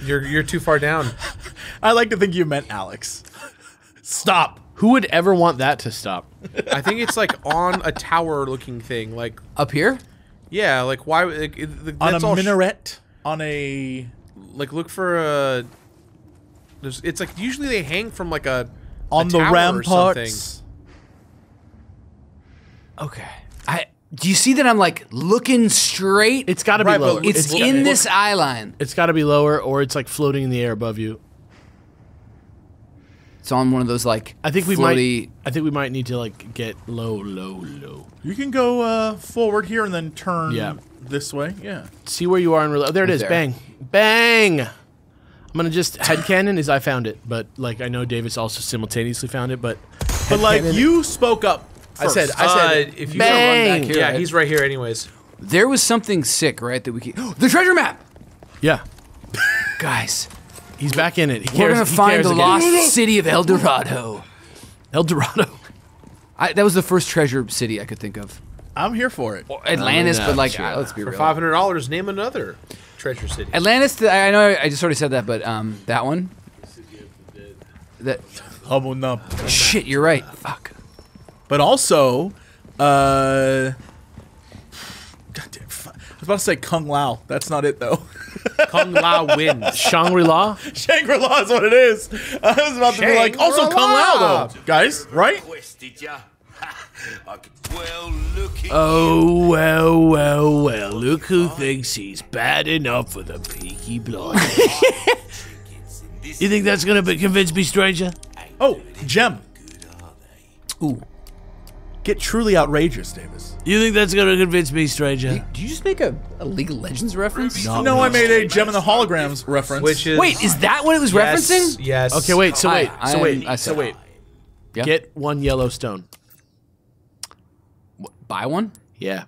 You're too far down. I like to think you meant Alex. Stop. Who would ever want that to stop? I think it's like on a tower-looking thing, like up here. Yeah, like why? Like, that's on a minaret. On a like, look for a. It's like usually they hang from like a the ramparts. Okay. Do you see that I'm like looking straight? It's got to be lower. It's in this eye line. It's got to be lower, or it's like floating in the air above you. It's on one of those like I think we might need to like get low. You can go forward here and then turn this way. Yeah. See where you are in real life. There it is. There. Bang. Bang. I'm gonna just headcanon is I found it, but like I know Davis also simultaneously found it, but like you spoke up first. I said if you run back here. Yeah, he's right here anyways. There was something sick, right, that we could the treasure map. Yeah. Guys. He's back in it. We're going to find the lost city of El Dorado. El Dorado. That was the first treasure city I could think of. I'm here for it. Well, Atlantis, but like, let's be real. For $500, name another treasure city. Atlantis, I know I just already said that, but that one. That. Shit, you're right. Fuck. But also, goddamn. I was about to say Kung Lao. That's not it, though. Kung Lao wins. Shangri-La? Shangri-La is what it is. I was about to be like, also Kung Lao, though. Guys, right? Oh, well. Look who thinks he's bad enough for the Peaky Blinders. You think that's going to convince me, stranger? Oh, gem. Ooh. Get truly outrageous, Davis. You think that's gonna convince me, stranger? Did you just make a League of Legends reference? No, I made a Gem and the Holograms reference. Which is, wait, is that what it was referencing? Yes. Okay, wait. So wait. Yeah. Get one Yellowstone. What, buy one? Yeah.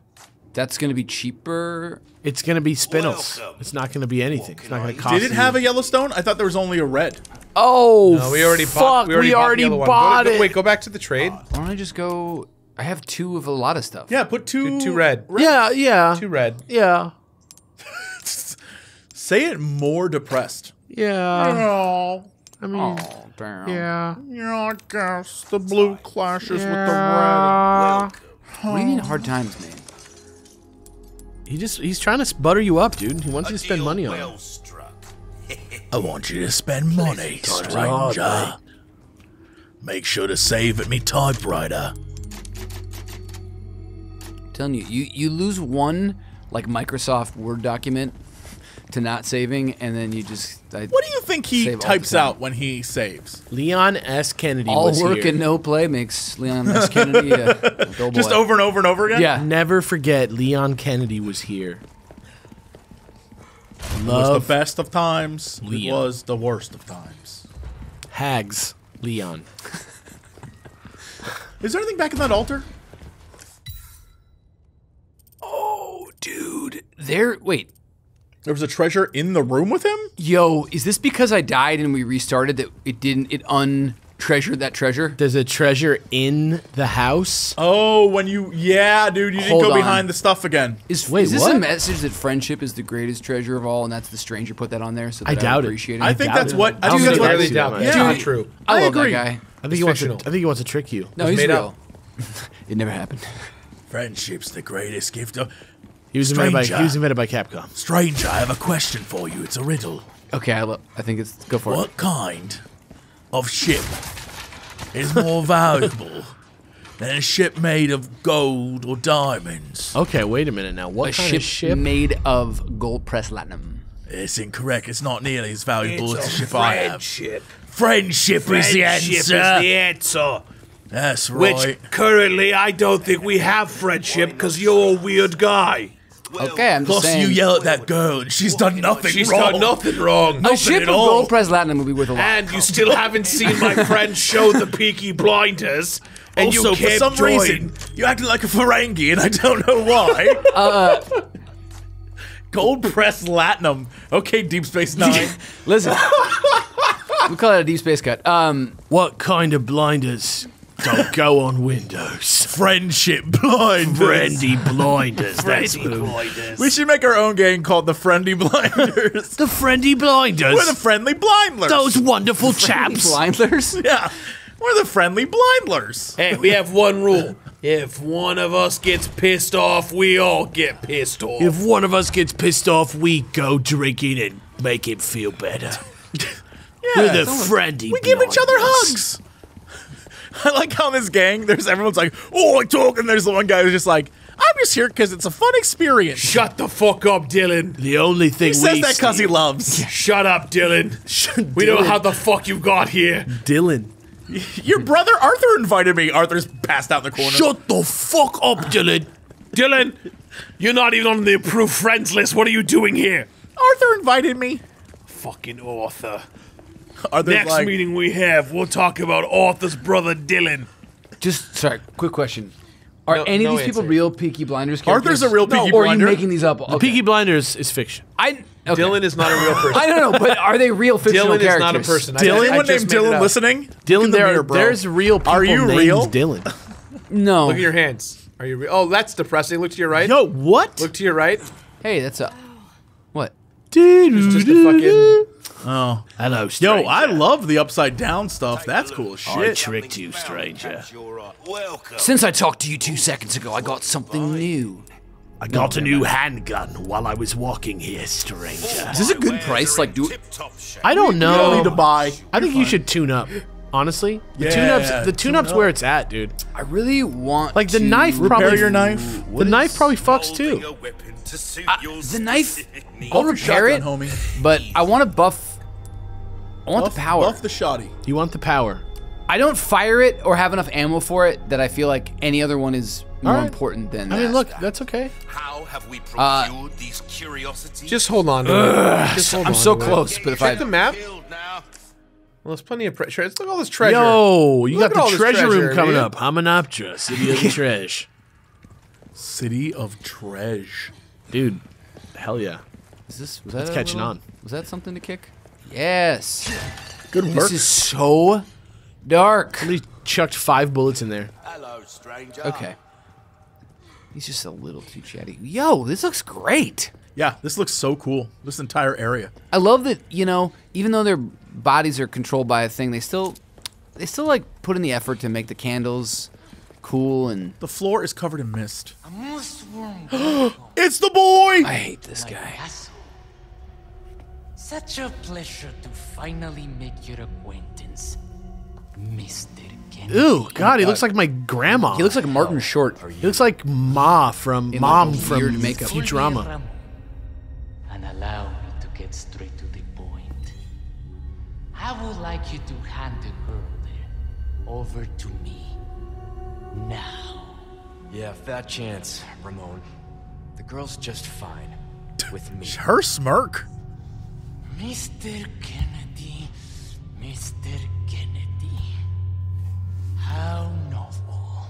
That's gonna be cheaper. It's gonna be spin-offs. It's not gonna be anything. It's not gonna cost. Did it have a Yellowstone? I thought there was only a red. Oh, no, we already bought. We already bought it. Wait, go back to the trade. Why don't I just go? I have two of a lot of stuff. Yeah, put two red. Yeah. Two red. Yeah. Say it more depressed. Yeah. No. I mean. Oh, damn. Yeah. Yeah, I guess the blue clashes with the red. What do you mean hard times, man? He's trying to butter you up, dude. He wants you to spend money on it. I want you to spend money, stranger. Make sure to save at me typewriter. Telling you lose one like Microsoft Word document to not saving, and then you just. What do you think he types out when he saves? Leon S. Kennedy. All work and no play makes Leon S. Kennedy a dull boy. Just over and over again. Yeah. Never forget Leon Kennedy was here. It was the best of times. Leon. It was the worst of times. Hags Leon. Is there anything back in that altar? Oh, dude. Wait. There was a treasure in the room with him? Yo, is this because I died and we restarted that it untreasured that treasure? There's a treasure in the house? Oh, yeah, dude, you didn't go behind the stuff again. Wait, is this a message that friendship is the greatest treasure of all, and that's the stranger put that on there so that I appreciate it? I think that's what, I think that's what I really doubt. It's not true. I agree. I think he wants to trick you. No, he's real. It never happened. Friendship's the greatest gift of... He was invented by Capcom. Stranger, I have a question for you. It's a riddle. Okay, I think it's... Go for it. What kind of ship is more valuable than a ship made of gold or diamonds. Okay, wait a minute now. What kind of ship made of gold pressed platinum? It's incorrect. It's not nearly as valuable as the ship I have. Friendship is the answer. That's right. Which currently I don't think we have friendship because you're a weird guy. Okay, I'm just saying. Plus, you yell at that girl, and she's done nothing wrong. She's done nothing wrong. A ship of gold pressed platinum would be worth a lot. And you still haven't seen my friend show the Peaky Blinders. And also, for some reason, you acted like a Ferengi, and I don't know why. Gold pressed platinum. Okay, Deep Space Nine. Listen, we call it a Deep Space cut. What kind of blinders? Don't go on windows. Friendship blinders. Friendly blinders. Friendly blinders. We should make our own game called the Friendly Blinders. The Friendly Blinders. We're the Friendly Blindlers. Those wonderful chaps. Blindlers? Yeah. We're the Friendly Blindlers. Hey, we have one rule. If one of us gets pissed off, we all get pissed off. If one of us gets pissed off, we go drinking and make it feel better. Yeah. We're the Friendly Blinders. We give each other hugs. I like how in this gang, there's everyone's like, oh, I talk, and there's the one guy who's just like, I'm just here because it's a fun experience. Shut the fuck up, Dylan. The only thing he says that because he loves. Yeah. Shut up, Dylan. We know how the fuck you got here, Dylan. Your brother Arthur invited me. Arthur's passed out in the corner. Shut the fuck up, Dylan. Dylan, you're not even on the approved friends list. What are you doing here? Arthur invited me. Fucking Arthur. Next meeting we have, we'll talk about Arthur's brother Dylan. Just sorry, quick question: Are any of these people real Peaky Blinders characters? Arthur's a real Peaky Blinder. Or are you making these up? Okay. The Peaky Blinders is fiction. Dylan is not a real person. I don't know, but are they real fictional characters? Dylan is not a person. Anyone named Dylan listening? Dylan, there's real people named Dylan. No. Look at your hands. Are you real? Oh, that's depressing. Look to your right. No, what? Look to your right. Hey, that's up. What? Dude, it's just a fucking. Oh, hello, stranger. Yo, I love the upside down stuff. That's cool as shit. I tricked you, stranger. Since I talked to you 2 seconds ago, I got something new. I got a new handgun while I was walking here, stranger. Is this a good price? Like, I don't know. You don't need to buy. I think you should tune up. Honestly, the tune-up's where it's at, dude. I really want like the knife. Repair your knife. The knife probably fucks too. The knife. I'll repair it, homie. But I want to buff. I want the power. Buff the shoddy. You want the power. I don't fire it or have enough ammo for it that I feel like any other one is more important than that. I mean, look, that's okay. How have we procured these curiosities? Just hold on to it. Just hold on. I'm so close, but if I check the map. Well, there's plenty of treasure. Look at all this treasure. Yo, you got the treasure room coming up. Hamunaptra, City of Treasure. City of Treasure. Dude, hell yeah. Is this, was that catching on. Was that something to kick? Yes. Good work. This is so dark. Somebody chucked 5 bullets in there. Hello, stranger. Okay. He's just a little too chatty. Yo, this looks great. Yeah, this looks so cool. This entire area. I love that, you know, even though their bodies are controlled by a thing, they still like put in the effort to make the candles cool and the floor is covered in mist. It's the boy! I hate this guy. Such a pleasure to finally make your acquaintance, Mr. Kennedy. Ooh, God, he looks like my grandma. He looks like Martin Short. He looks like Ma from Mom from Futurama. And allow me to get straight to the point. I would like you to hand the girl there over to me now. Yeah, fat chance, Ramon. The girl's just fine with me. Her smirk. Mr. Kennedy, Mr. Kennedy. How novel.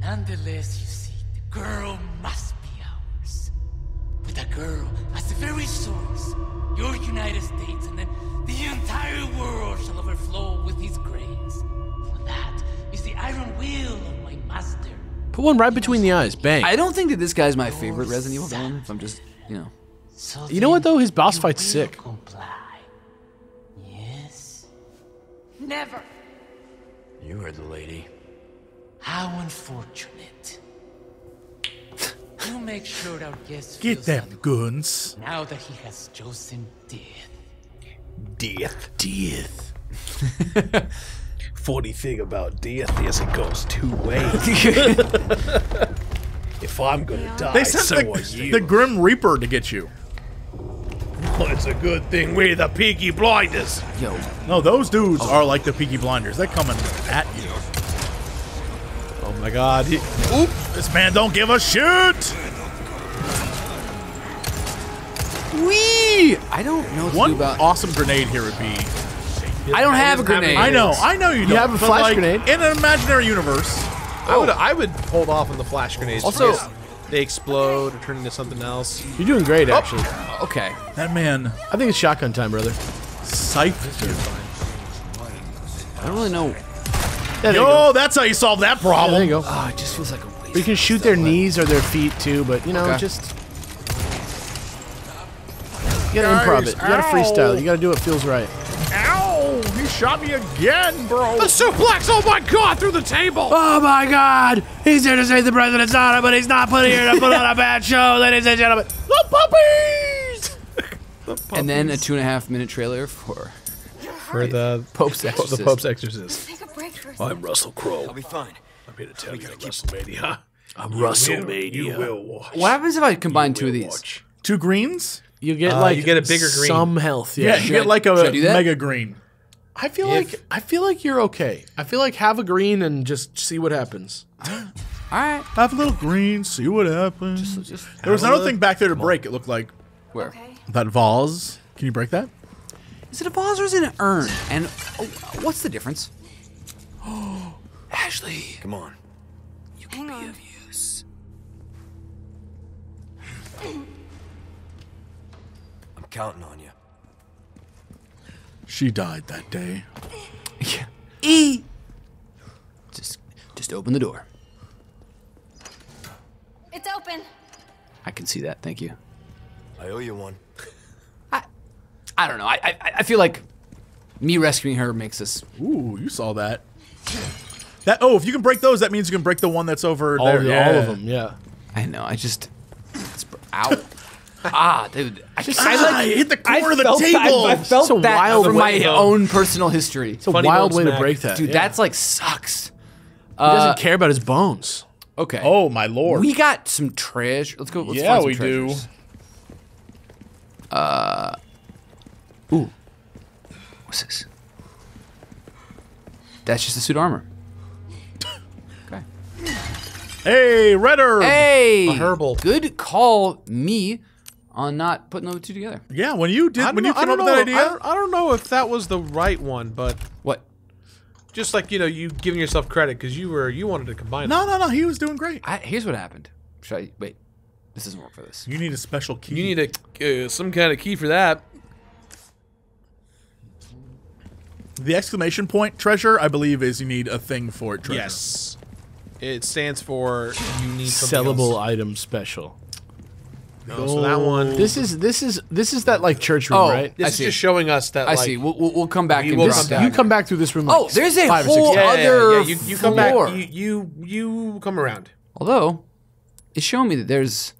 Nonetheless, you see, the girl must be ours. With a girl as the very source, your United States and then the entire world shall overflow with his grace. For that is the iron will of my master. Put one right between the eyes, bang. I don't think that this guy's my favorite Resident Evil villain, if I'm just, you know. So you know what though? His boss fight's sick. Comply. Yes. Never. You heard the lady. How unfortunate. You make sure our guest get them guns. Now that he has chosen death. funny thing about death is it goes two ways. If I'm gonna die, they sent the Grim Reaper to get you. Well, it's a good thing we're the Peaky Blinders. Yo. No, those dudes are like the Peaky Blinders. They're coming at you. Oh my god. Oop! This man don't give a shit! Wee! I don't know what about awesome grenade here would be. I don't have a grenade. I know you don't. You have a flash grenade. In an imaginary universe. I would hold off on the flash grenades. Also, they explode or turn into something else. You're doing great, actually. Okay. That man. I think it's shotgun time, brother. I don't really know. Yo, that's how you solve that problem. Yeah, there you go. Oh, it just feels like a waste. You can shoot their knees or their feet, too, but, you know, just... You gotta improv it. You gotta freestyle. You gotta do what feels right. Ow! He shot me again, bro! The suplex! Oh my god! Through the table! Oh my god! He's here to save the president's honor, but he's not put here to put on a bad show, ladies and gentlemen! The puppies! The puppies. And then a 2.5-minute trailer for the Pope's Exorcist. The Pope's Exorcist. Take a break for a second. I'm Russell Crowe. I'll be fine. I'm here to tell you WrestleMania. I'm WrestleMania. You will watch. What happens if I combine two of these? Watch. Two greens? You get like you get a bigger green. Some health, yeah. You get like a mega green. I feel like you're okay. I feel like have a green and just see what happens. All right, have a little green, see what happens. Just there was another thing back there to break. It looked like where that vase. Can you break that? Is it a vase or is it an urn? And what's the difference? Oh, Ashley, come on. You can be of use. Counting on you. She died that day. Yeah. Just open the door. It's open. I can see that. Thank you. I owe you one. I don't know. I feel like me rescuing her makes us. Ooh, you saw that. That if you can break those, that means you can break the one that's over there. Yeah. All of them. Yeah. I know. I just. Ow. Ah, dude! I hit the corner of the table. I felt that from my own personal history. It's a wild way to break that, dude. Yeah. That's like sucks. He doesn't care about his bones. Okay. Oh my lord. We got some treasure. Let's go. Let's find some treasures. Ooh. What's this? That's just the suit armor. Okay. Hey, red herb. Hey, a herbal. Good call, me. On not putting those two together. Yeah, when you did, when you came up with that idea, I don't know if that was the right one, but what? Just like you giving yourself credit because you wanted to combine. No, he was doing great. Here's what happened. Should I wait? This doesn't work for this. You need a special key. You need a some kind of key for that. The exclamation point treasure, I believe, is you need a thing for treasure. Yes, it stands for you need something sellable item special. No, so that one. This is that like church room, right? This is just showing us that. I see. We'll come back. You come back through this room. Like there's a whole other you floor. Come back. You come around. Although, it's showing me that there's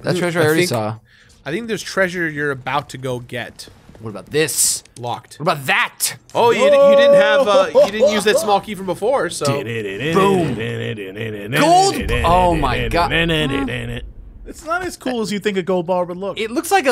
that treasure I already saw. I think there's treasure you're about to go get. What about this? Locked. What about that? Oh, you didn't have you didn't use that small key from before, so boom. Gold. Oh my god. It's not as cool as you think a gold bar would look. It looks like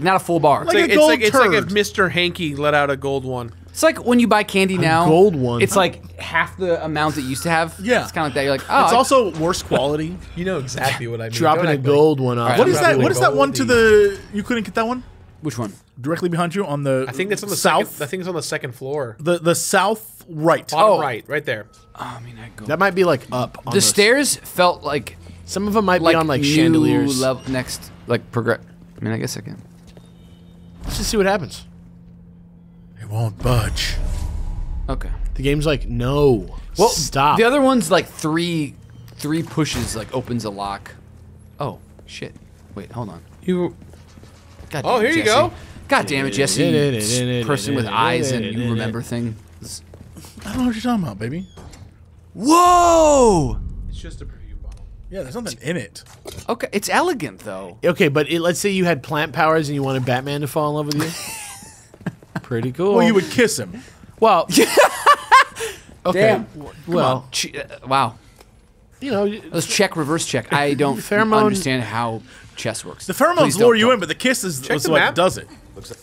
not a full bar. Like a gold turd. It's like if Mr. Hanky let out a gold one. It's like when you buy candy now. A gold one. It's like half the amount it used to have. Yeah. It's kind of like that. You're like, oh. It's also worse quality. You know exactly what I mean. Dropping a gold one off. What is that? What is that one to the? You couldn't get that one. Which one? Directly behind you on the. I think that's on the south. Second, I think it's on the second floor. The south right. Bottom right there. I mean, that might be like up. On the stairs felt like. Some of them might be on like chandeliers. Next, like progress. I mean, I guess I can. Let's just see what happens. It won't budge. Okay. The game's like no. Well, stop. The other one's like three pushes like opens a lock. Oh shit! Wait, hold on. You. God damn here Jesse. You go. God damn it, Jesse. Person with eyes and you remember things. I don't know what you're talking about, baby. Whoa! It's just a preview bottle. Yeah, there's something in it. Okay, it's elegant, though. Okay, but let's say you had plant powers and you wanted Batman to fall in love with you. Pretty cool. Well, you would kiss him. Well. Okay. Damn. Well. Wow. You know. Let's check. Reverse check. I don't understand how chess works. The pheromones lure you in, but the kiss is what does it. Looks like.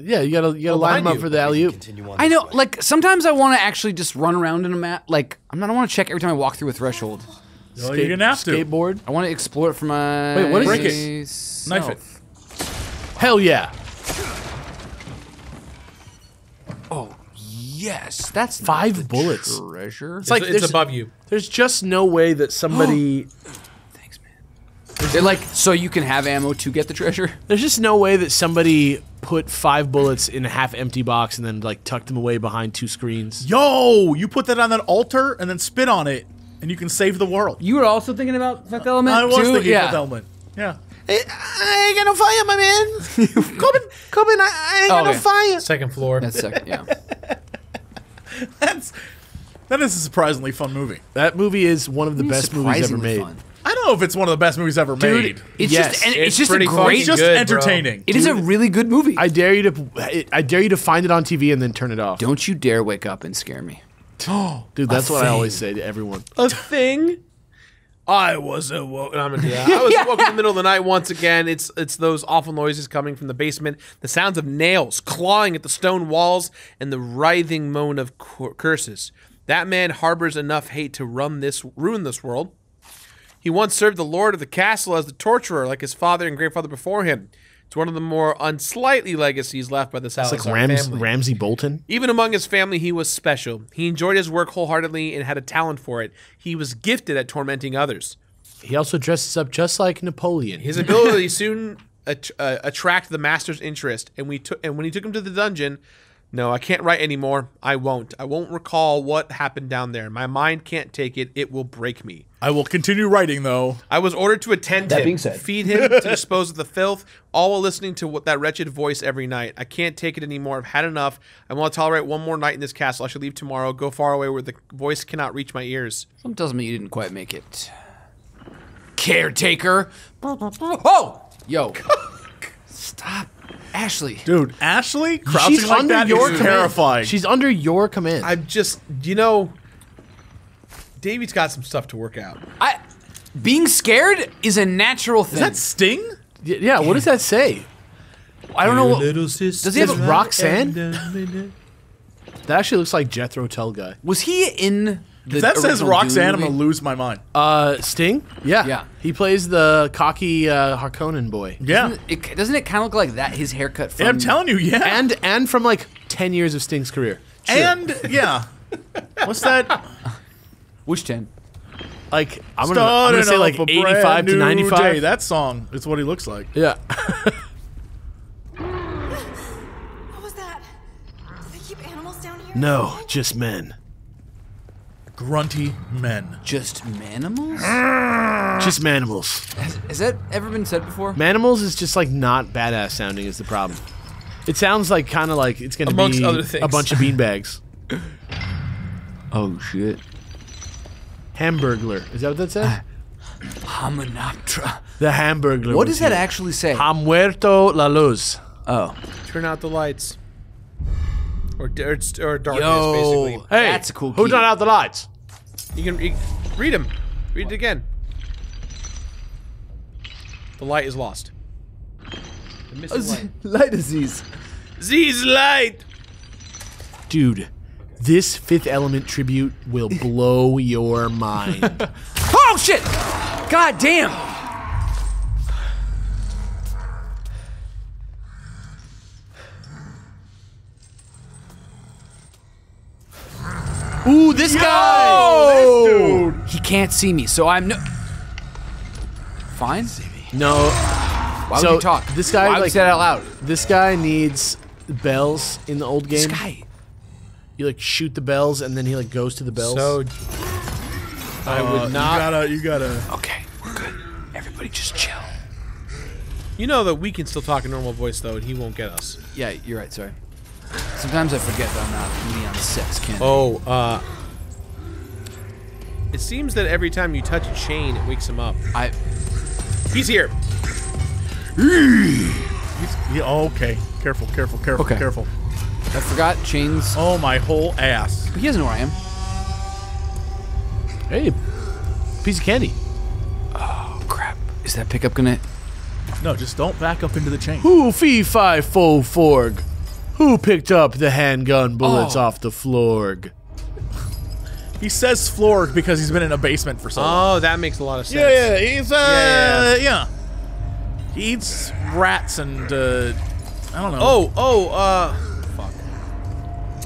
Yeah, you gotta line them up for the alley-oop. I know, like, sometimes I want to actually just run around in a map. Like, I don't want to check every time I walk through a threshold. Well, you're gonna have to. Skateboard. I want to explore it for my... Wait, what is this? Knife it. Hell yeah. Oh, yes. That's 5 bullets. Treasure. It's like, it's above you. There's just no way that somebody... Thanks, man. They're like, so you can have ammo to get the treasure? There's just no way that somebody... put 5 bullets in a half-empty box and then like tucked them away behind 2 screens. Yo, you put that on that altar and then spit on it, and you can save the world. You were also thinking about Fifth Element. I was thinking about Fifth Element. Yeah. I ain't got no fire, my man. Come in, I ain't got no fire. Second floor. That's second. Yeah. that is a surprisingly fun movie. That movie is one of the best movies ever made. Fun. I don't know if it's one of the best movies ever made. It's just a great, entertaining. It is a really good movie. I dare you to find it on TV and then turn it off. Don't you dare wake up and scare me. Dude, that's what I always say to everyone. A thing. I was awoke. I was awoke in the middle of the night once again. It's those awful noises coming from the basement, the sounds of nails clawing at the stone walls, and the writhing moan of curses. That man harbors enough hate to ruin this world. He once served the lord of the castle as the torturer, like his father and grandfather before him. It's one of the more unsightly legacies left by the Salazar family. It's like Ramsay Bolton. Even among his family, he was special. He enjoyed his work wholeheartedly and had a talent for it. He was gifted at tormenting others. He also dresses up just like Napoleon. His ability soon attracted the master's interest, and when he took him to the dungeon... No, I can't write anymore. I won't recall what happened down there. My mind can't take it. It will break me. I will continue writing, though. I was ordered to attend him, feed him, to dispose of the filth, all while listening to that wretched voice every night. I can't take it anymore. I've had enough. I won't tolerate one more night in this castle. I shall leave tomorrow. Go far away where the voice cannot reach my ears. Something tells me you didn't quite make it. Caretaker. Oh! Yo. Stop. Ashley. Dude, Ashley crouching like that is terrifying. She's under your command. I'm just, you know, Davey's got some stuff to work out. Being scared is a natural thing. Is that Sting? Yeah, what does that say? I don't know what... Does he have Roxanne? That actually looks like Jethro Tull guy. Was he in... If that says Roxanne, I'm going to lose my mind. Sting? Yeah. He plays the cocky Harkonnen boy. Yeah. Doesn't it kind of look like that, his haircut from... Yeah, I'm telling you, yeah. And from like 10 years of Sting's career. True. And, yeah. What's that? Which 10? Like, I'm going to say like 85 to 95. Day. That song is what he looks like. Yeah. What was that? Do they keep animals down here? No, just men. Grunty men. Just manimals? Just manimals. Has that ever been said before? Manimals is just like not badass sounding is the problem. It sounds like kind of like it's going to be other things. A bunch of beanbags. Oh shit. Hamburglar. Is that what that said? Hamanoptera. The Hamburglar. What does that actually say? Ha muerto la luz. Oh. Turn out the lights. Or darkness, basically. Hey, that's a cool key. Who turned out the lights? You can read them. Read it again. The light is lost. The light is these. These light. Dude, this Fifth Element tribute will blow your mind. Oh shit! God damn. Ooh, this guy! This dude! He can't see me, so I'm Fine? No. Why would you talk? This guy, why would you say that out loud? This guy needs bells in the old game. This guy. You like shoot the bells and then he like goes to the bells. So I would not. You gotta. Okay, we're good. Everybody just chill. You know that we can still talk in normal voice though, and he won't get us. Yeah, you're right, sorry. Sometimes I forget that I'm not Leon S. Kennedy. It seems that every time you touch a chain, it wakes him up. He's here! He's... Yeah, okay. Careful, careful, careful, careful. I forgot chains. Oh, my whole ass. He doesn't know where I am. Hey, piece of candy. Oh, crap. Is that pickup gonna... No, just don't back up into the chain. Who fee-fi-fo-forg? Who picked up the handgun bullets off the floorg? He says floorg because he's been in a basement for so long. Oh, that makes a lot of sense. Yeah, yeah, he's, yeah. He eats rats and, I don't know. Fuck.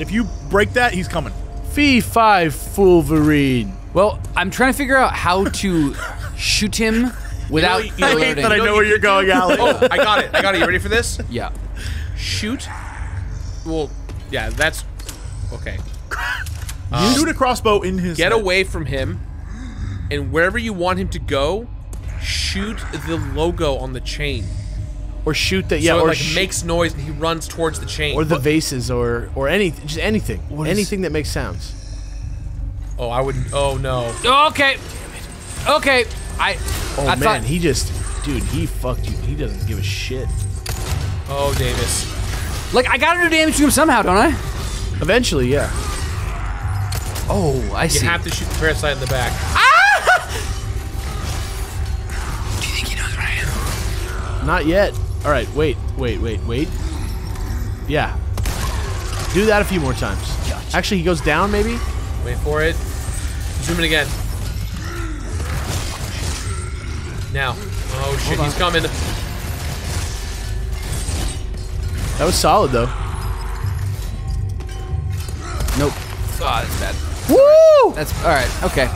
If you break that, he's coming. Fee-fi-fulverine. Well, I'm trying to figure out how to shoot him without... I hate that I know where you're going, Alex. Oh, I got it. I got it. You ready for this? Yeah. Shoot. Well, yeah, that's... Okay. Shoot a crossbow in his head. Get away from him, and wherever you want him to go, shoot the logo on the chain. Or shoot that, yeah. So or it, like, makes noise, and he runs towards the chain. Or the vases, or anything. Just anything. What anything that makes sounds. Oh, I wouldn't. Oh, no. Okay. Damn it. Okay. I man, thought, he just... Dude, he fucked you. He doesn't give a shit. Oh, Davis. Like, I gotta do damage to him somehow, don't I? Eventually, yeah. Oh, I see. You have to shoot the parasite in the back. Ah! Do you think he knows where I am? Not yet. Alright, wait. Yeah. Do that a few more times. Gotcha. Actually, he goes down, maybe? Wait for it. Zoom in again. Now. Oh shit, he's coming. That was solid though. Nope. Oh, that's bad. Woo! That's alright. Okay.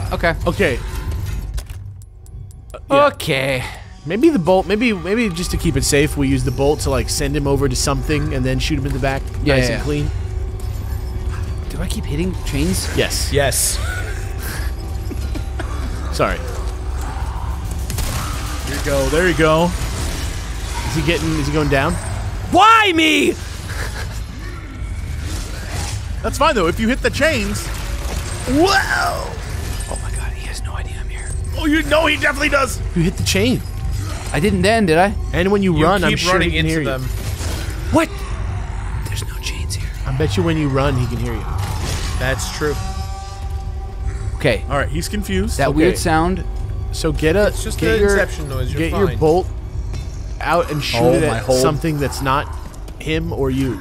Yeah. Okay. Maybe the bolt, maybe just to keep it safe, we use the bolt to like send him over to something and then shoot him in the back. Yeah, nice and clean. Do I keep hitting chains? Yes. Yes. Sorry. Here you go. There you go. Is he going down? Why me? That's fine though. If you hit the chains. Wow. Oh my god, he has no idea I'm here. Oh, you know he definitely does. You hit the chain. I didn't then, did I? And when you run, I'm sure he can hear you. What? There's no chains here. I bet you when you run, he can hear you. That's true. Okay. All right, he's confused. That weird sound. So get a... It's just an inception noise. You're fine. Get your bolt out and shoot it at something that's not him or you.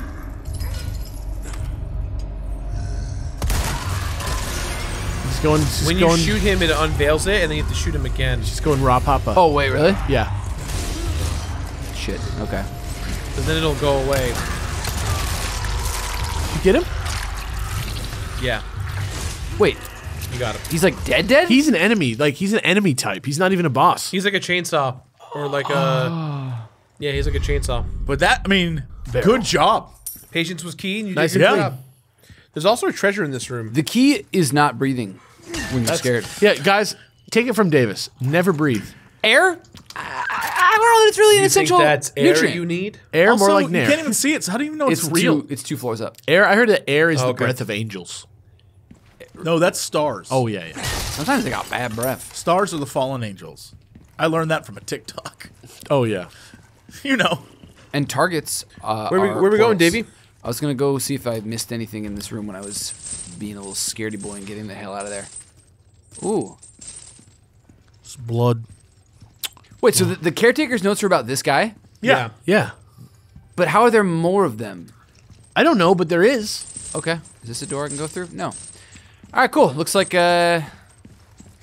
He's going... When you shoot him, it unveils it, and then you have to shoot him again. He's just going raw papa. Oh, wait, really? Yeah. Shit. Okay. But then it'll go away. You get him? Yeah. Wait. You got him. He's like dead? He's an enemy. Like, he's an enemy type. He's not even a boss. He's like a chainsaw. Or like a... Yeah, he's like a chainsaw. But that, I mean, good job. Patience was key and you did a good job. There's also a treasure in this room. The key is not breathing when you're scared. Yeah, guys, take it from Davis. Never breathe. Air? I don't know that it's really an essential nutrient. You need? Air, also, more like nair. You can't even see it, so how do you even know it's real? It's two floors up. Air, I heard that air is the breath of angels. No, that's stars. Oh, yeah, yeah. Sometimes they got bad breath. Stars are the fallen angels. I learned that from a TikTok. Oh, yeah. You know. And targets Where are we going, Davey? I was going to go see if I missed anything in this room when I was being a little scaredy boy and getting the hell out of there. Ooh. It's blood. Wait, so the caretaker's notes are about this guy? Yeah. Yeah. But how are there more of them? I don't know, but there is. Okay. Is this a door I can go through? No. All right, cool. Looks like this.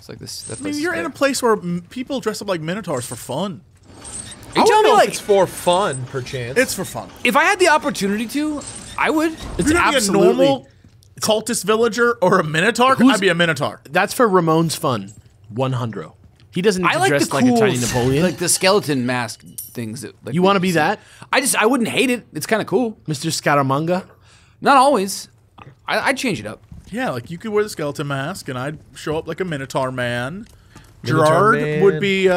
That place, I mean, you're in a place where people dress up like minotaurs for fun. You tell me, like, it's for fun, perchance. It's for fun. If I had the opportunity to, I would. It's absolutely. Be a normal cultist villager or a minotaur. I'd be a minotaur. That's for Ramon's fun. 100. He doesn't need to dress like a tiny Napoleon. Like the skeleton mask things that. Like, you want to be that? I wouldn't hate it. It's kind of cool, Mr. Scaramanga. Not always. I'd change it up. Yeah, like you could wear the skeleton mask, and I'd show up like a minotaur man. Jirard would be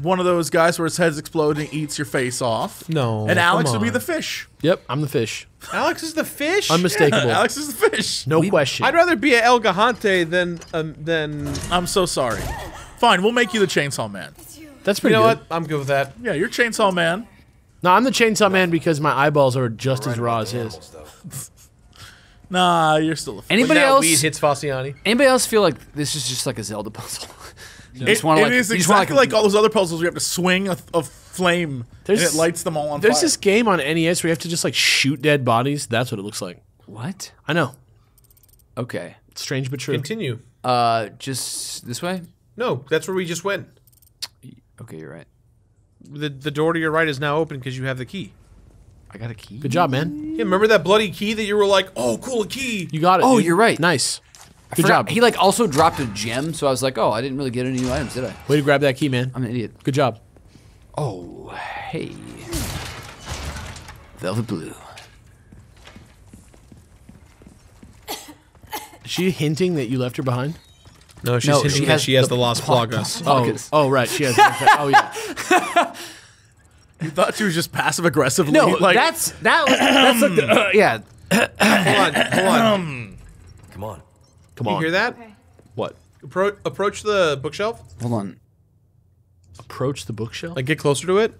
one of those guys where his head's exploding and eats your face off. No, and Alex would be the fish. Yep, I'm the fish. Alex is the fish? Unmistakable. Yeah, Alex is the fish. No question. I'd rather be a El Gigante than... I'm so sorry. Fine, we'll make you the Chainsaw Man. That's pretty good. You know what? I'm good with that. Yeah, you're Chainsaw Man. No, I'm the Chainsaw Man because my eyeballs are just as raw as his. Nah, you're still a fool. Anybody else? Weed hits Fassiani. Anybody else feel like this is just like a Zelda puzzle? It is exactly like all those other puzzles where you have to swing a flame and it lights them all on fire. There's this game on NES where you have to just like shoot dead bodies. That's what it looks like. What? I know. Okay. It's strange but true. Continue. Just this way? No, that's where we just went. Okay, you're right. The door to your right is now open because you have the key. I got a key? Good job, man. Yeah, remember that bloody key that you were like, oh, cool, a key. You got it. Oh, dude. You're right. Nice. Good job. He like also dropped a gem, so I was like, oh, I didn't really get any new items, did I? Way to grab that key, man. I'm an idiot. Good job. Oh, hey. Velvet Blue. Is she hinting that you left her behind? No, she's hinting that she has the Lost Plagas. Oh, right. She has. Oh, yeah. You thought she was just passive aggressively? No, like, that's like the yeah. Hold on. Come on. You hear that? Okay. What? Approach the bookshelf. Hold on. Approach the bookshelf. Like get closer to it.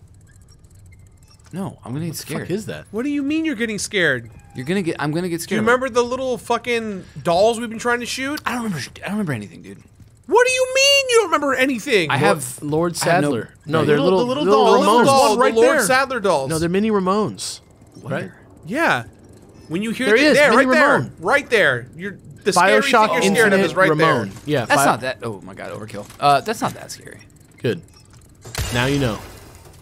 No, I'm gonna get scared. What the fuck is that? What do you mean you're getting scared? You're gonna get. I'm gonna get scared. Do you remember the little fucking dolls we've been trying to shoot? I don't remember. I don't remember anything, dude. What do you mean you don't remember anything? I have Lord Sadler. No, they're little dolls. Right, the Lord Sadler dolls. No, they're mini Ramones. Right? Yeah. When you hear there, right there. You're the scary thing you're scared of is right there. Yeah. That's not that. Oh my god, overkill. That's not that scary. Good. Now you know.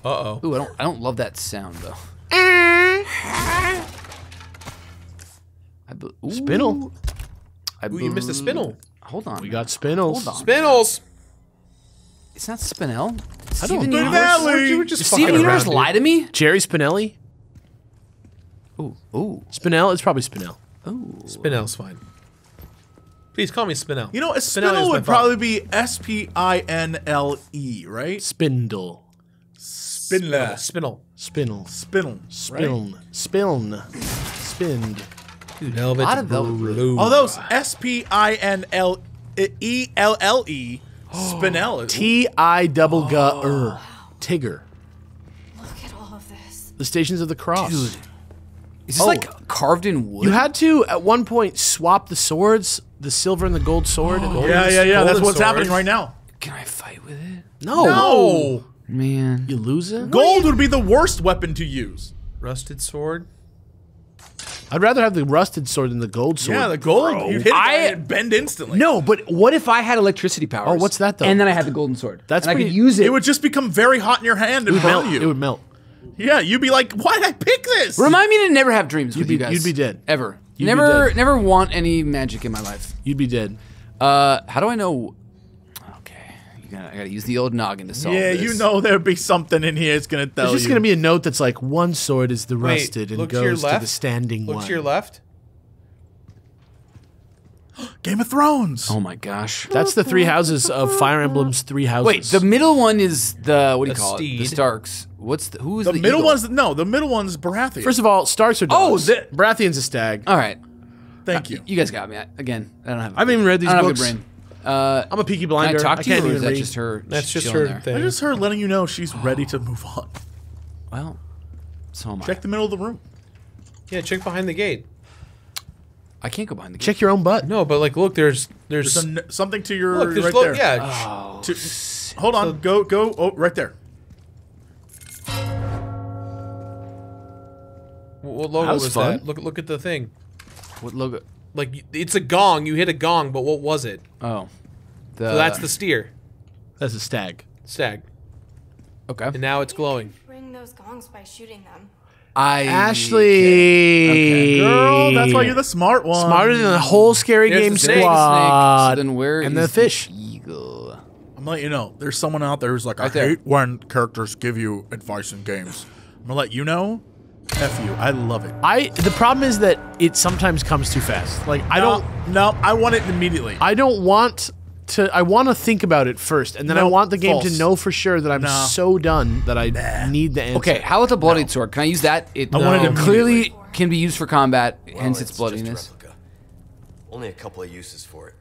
Uh oh. Ooh, I don't love that sound though. Spinel. Ooh, you missed a spinel. Hold on. We got spinels. Spinels. It's not Spinel. It's Steven Universe lie to me? Jerry Spinelli? Ooh. Ooh. Spinel? It's probably Spinel. Ooh. Spinel's fine. Please call me Spinel. You know, a Spinel would probably be S-P-I-N-L-E, right? Spindle. Spindle. Spinel. Spinel. Spinel. Spinel. Spiln. Spind. Velvet Blue. Although it's S-P-I-N-L-E-L-L-E. Spinel. T-I-double-G-er. Tigger. Look at all of this. The Stations of the Cross. Dude. Is this like carved in wood? You had to, at one point, swap the swords, the silver and the gold sword. Yeah. That's what's happening right now. Can I fight with it? No. Man. You lose it? Gold would be the worst weapon to use. Rusted sword? I'd rather have the rusted sword than the gold sword. Yeah, the gold, you hit it and it'd bend instantly. No, but what if I had electricity powers? Oh, what's that though? And then I had the golden sword. That's and I could use it. It would just become very hot in your hand and melt you. It would melt. Yeah, you'd be like, why'd I pick this? Remind me to never have dreams with you guys. You'd be dead. Ever. Never want any magic in my life. You'd be dead. How do I know? Okay, I gotta use the old noggin to solve this. Yeah, you know there'd be something in here it's gonna tell you. There's just gonna be a note that's like, one sword is the rusted and goes to the standing one. Look to your left. Game of Thrones! Oh my gosh. That's the Three Houses of Fire Emblem's Three Houses. Wait, the middle one is the, what do you call it? The Starks. What's the, who's the middle one's, no, the middle one's Baratheon. First of all, Starks are dogs. Oh, Baratheon's a stag. All right. Thank you. You guys got me. Again, I don't have a brain. I haven't even read these books. I don't have a brain. I'm a Peaky Blinder. Can I talk to you, or is that just her? That's just her thing. I just heard letting you know she's ready to move on. Well, so am I. Check the middle of the room. Yeah, check behind the gate. I can't go behind the gate. Check your own butt. No, but like, look, there's something to your right there. Yeah. Oh, hold on. Go. Oh, right there. What logo was that? Look at the thing. What logo? Like, it's a gong. You hit a gong, but what was it? Oh. So that's the steer. That's a stag. Stag. Okay. And now it's glowing. Bring those gongs by shooting them. Ashley. Okay. Girl, that's why you're the smart one. Smarter than the whole Scary Game Squad. And where is the fish? Eagle. I'm letting you know, there's someone out there who's like, I hate when characters give you advice in games. I'm gonna let you know. F you. I love it. The problem is that it sometimes comes too fast. Like, I want it immediately. I don't want to, I want to think about it first, and then I want the game to know for sure that I'm so done that I need the answer. Okay, how about the bloodied sword? Can I use that? It clearly can be used for combat, well, hence its bloodiness. Only a couple of uses for it.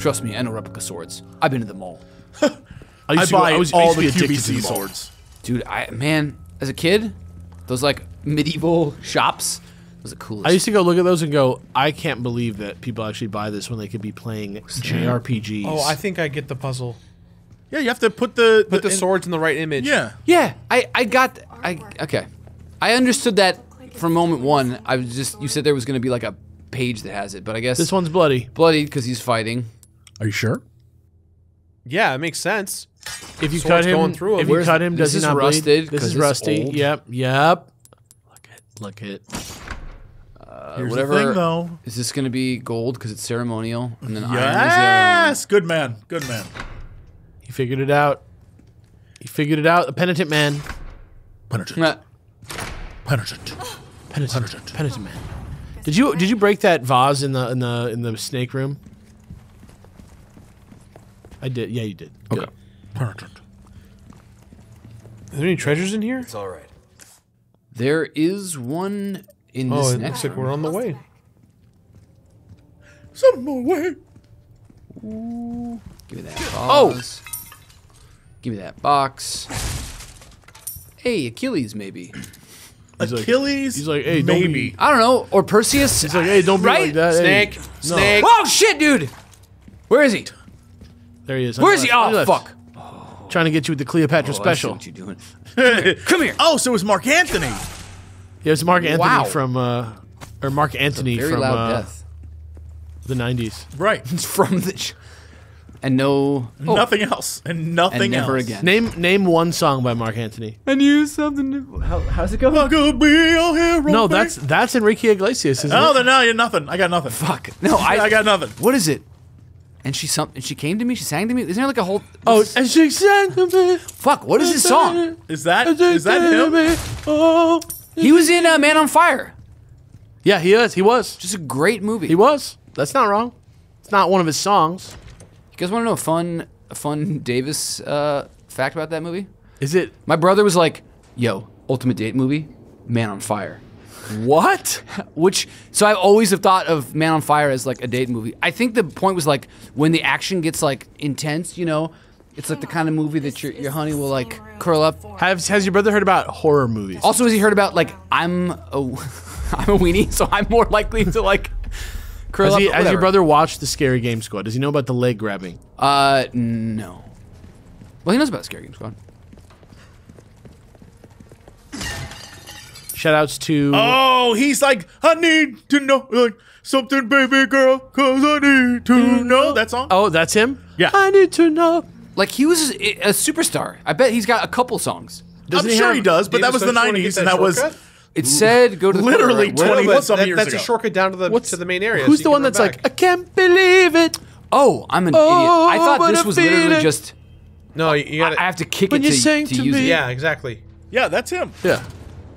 Trust me, I know replica swords. I've been to the mall. I buy all the QVC swords. Dude, man, as a kid, those like medieval shops was the coolest. I used to go look at those and go, I can't believe that people actually buy this when they could be playing JRPGs. Oh, I think I get the puzzle. Yeah, you have to put the swords in the right image. Yeah. Yeah, I got, okay. I understood that from moment one. I was just, you said there was going to be like a page that has it, but I guess this one's bloody. Bloody because he's fighting. Are you sure? Yeah, it makes sense. If you cut him, if you cut him, does he not bleed? This is rusty. Yep, yep. Look it. Here's whatever. The thing, though. Is this going to be gold because it's ceremonial? And then iron is good man. Good man. He figured it out. He figured it out. The penitent man. Penitent. Penitent. Penitent. Penitent. Penitent man. Did you break that vase in the snake room? I did. Yeah, you did. Good. Okay. Penitent. Are there any treasures in here? It's all right. There is one in this next room. Oh, it looks like we're on the way. Some more way. Ooh. Give me that box. Oh! Give me that box. Hey, Achilles, maybe. Achilles? He's like, hey, maybe. I don't know. Or Perseus. He's like, hey, don't be like that. Snake. Hey. Snake. No. Oh, shit, dude. Where is he? There he is. Where is he? Oh, fuck. Oh. Trying to get you with the Cleopatra special. I see what you doing. Come here. Come here. Oh, so it was Mark Antony. Yeah, it was Mark Antony from, or Mark Antony from the 90s. Right. It's from the... And nothing else. And nothing and never else. Again. Name one song by Mark Antony. And you something new. How's it going? I could be a hero. No, that's Enrique Iglesias. Isn't it? No, you're nothing. I got nothing. Fuck. No, I got nothing. What is it? And she came to me. She sang to me. Isn't there like a whole? Oh, and she sang to me. Fuck. What is this song? Is that him? Oh, he was in Man on Fire. Yeah, he is. He was. Just a great movie. He was. That's not wrong. It's not one of his songs. You guys want to know a fun Davis fact about that movie? Is it? My brother was like, yo, Ultimate Date movie, Man on Fire. What? So I always have thought of Man on Fire as like a date movie. I think the point was like, when the action gets like intense, you know, it's like the kind of movie that your honey will like curl up. Has your brother heard about horror movies? Also, has he heard about like, I'm a weenie, so I'm more likely to like... Has your brother watched the Scary Game Squad? Does he know about the leg grabbing? No. Well, he knows about Scary Game Squad. Shoutouts to... Oh, he's like, I need to know like something, baby girl, cause I need to know. That song? Oh, that's him? Yeah. I need to know. Like, he was a superstar. I bet he's got a couple songs. I'm sure he does, but that was the 90s, and that was... It said go to the literally 20-some years ago. That's a shortcut down to the main area. Who's the one that's like, I can't believe it? Oh, I'm an idiot. I thought this was literally just... No, you gotta... I have to kick it to use it. Yeah, exactly. Yeah, that's him. Yeah.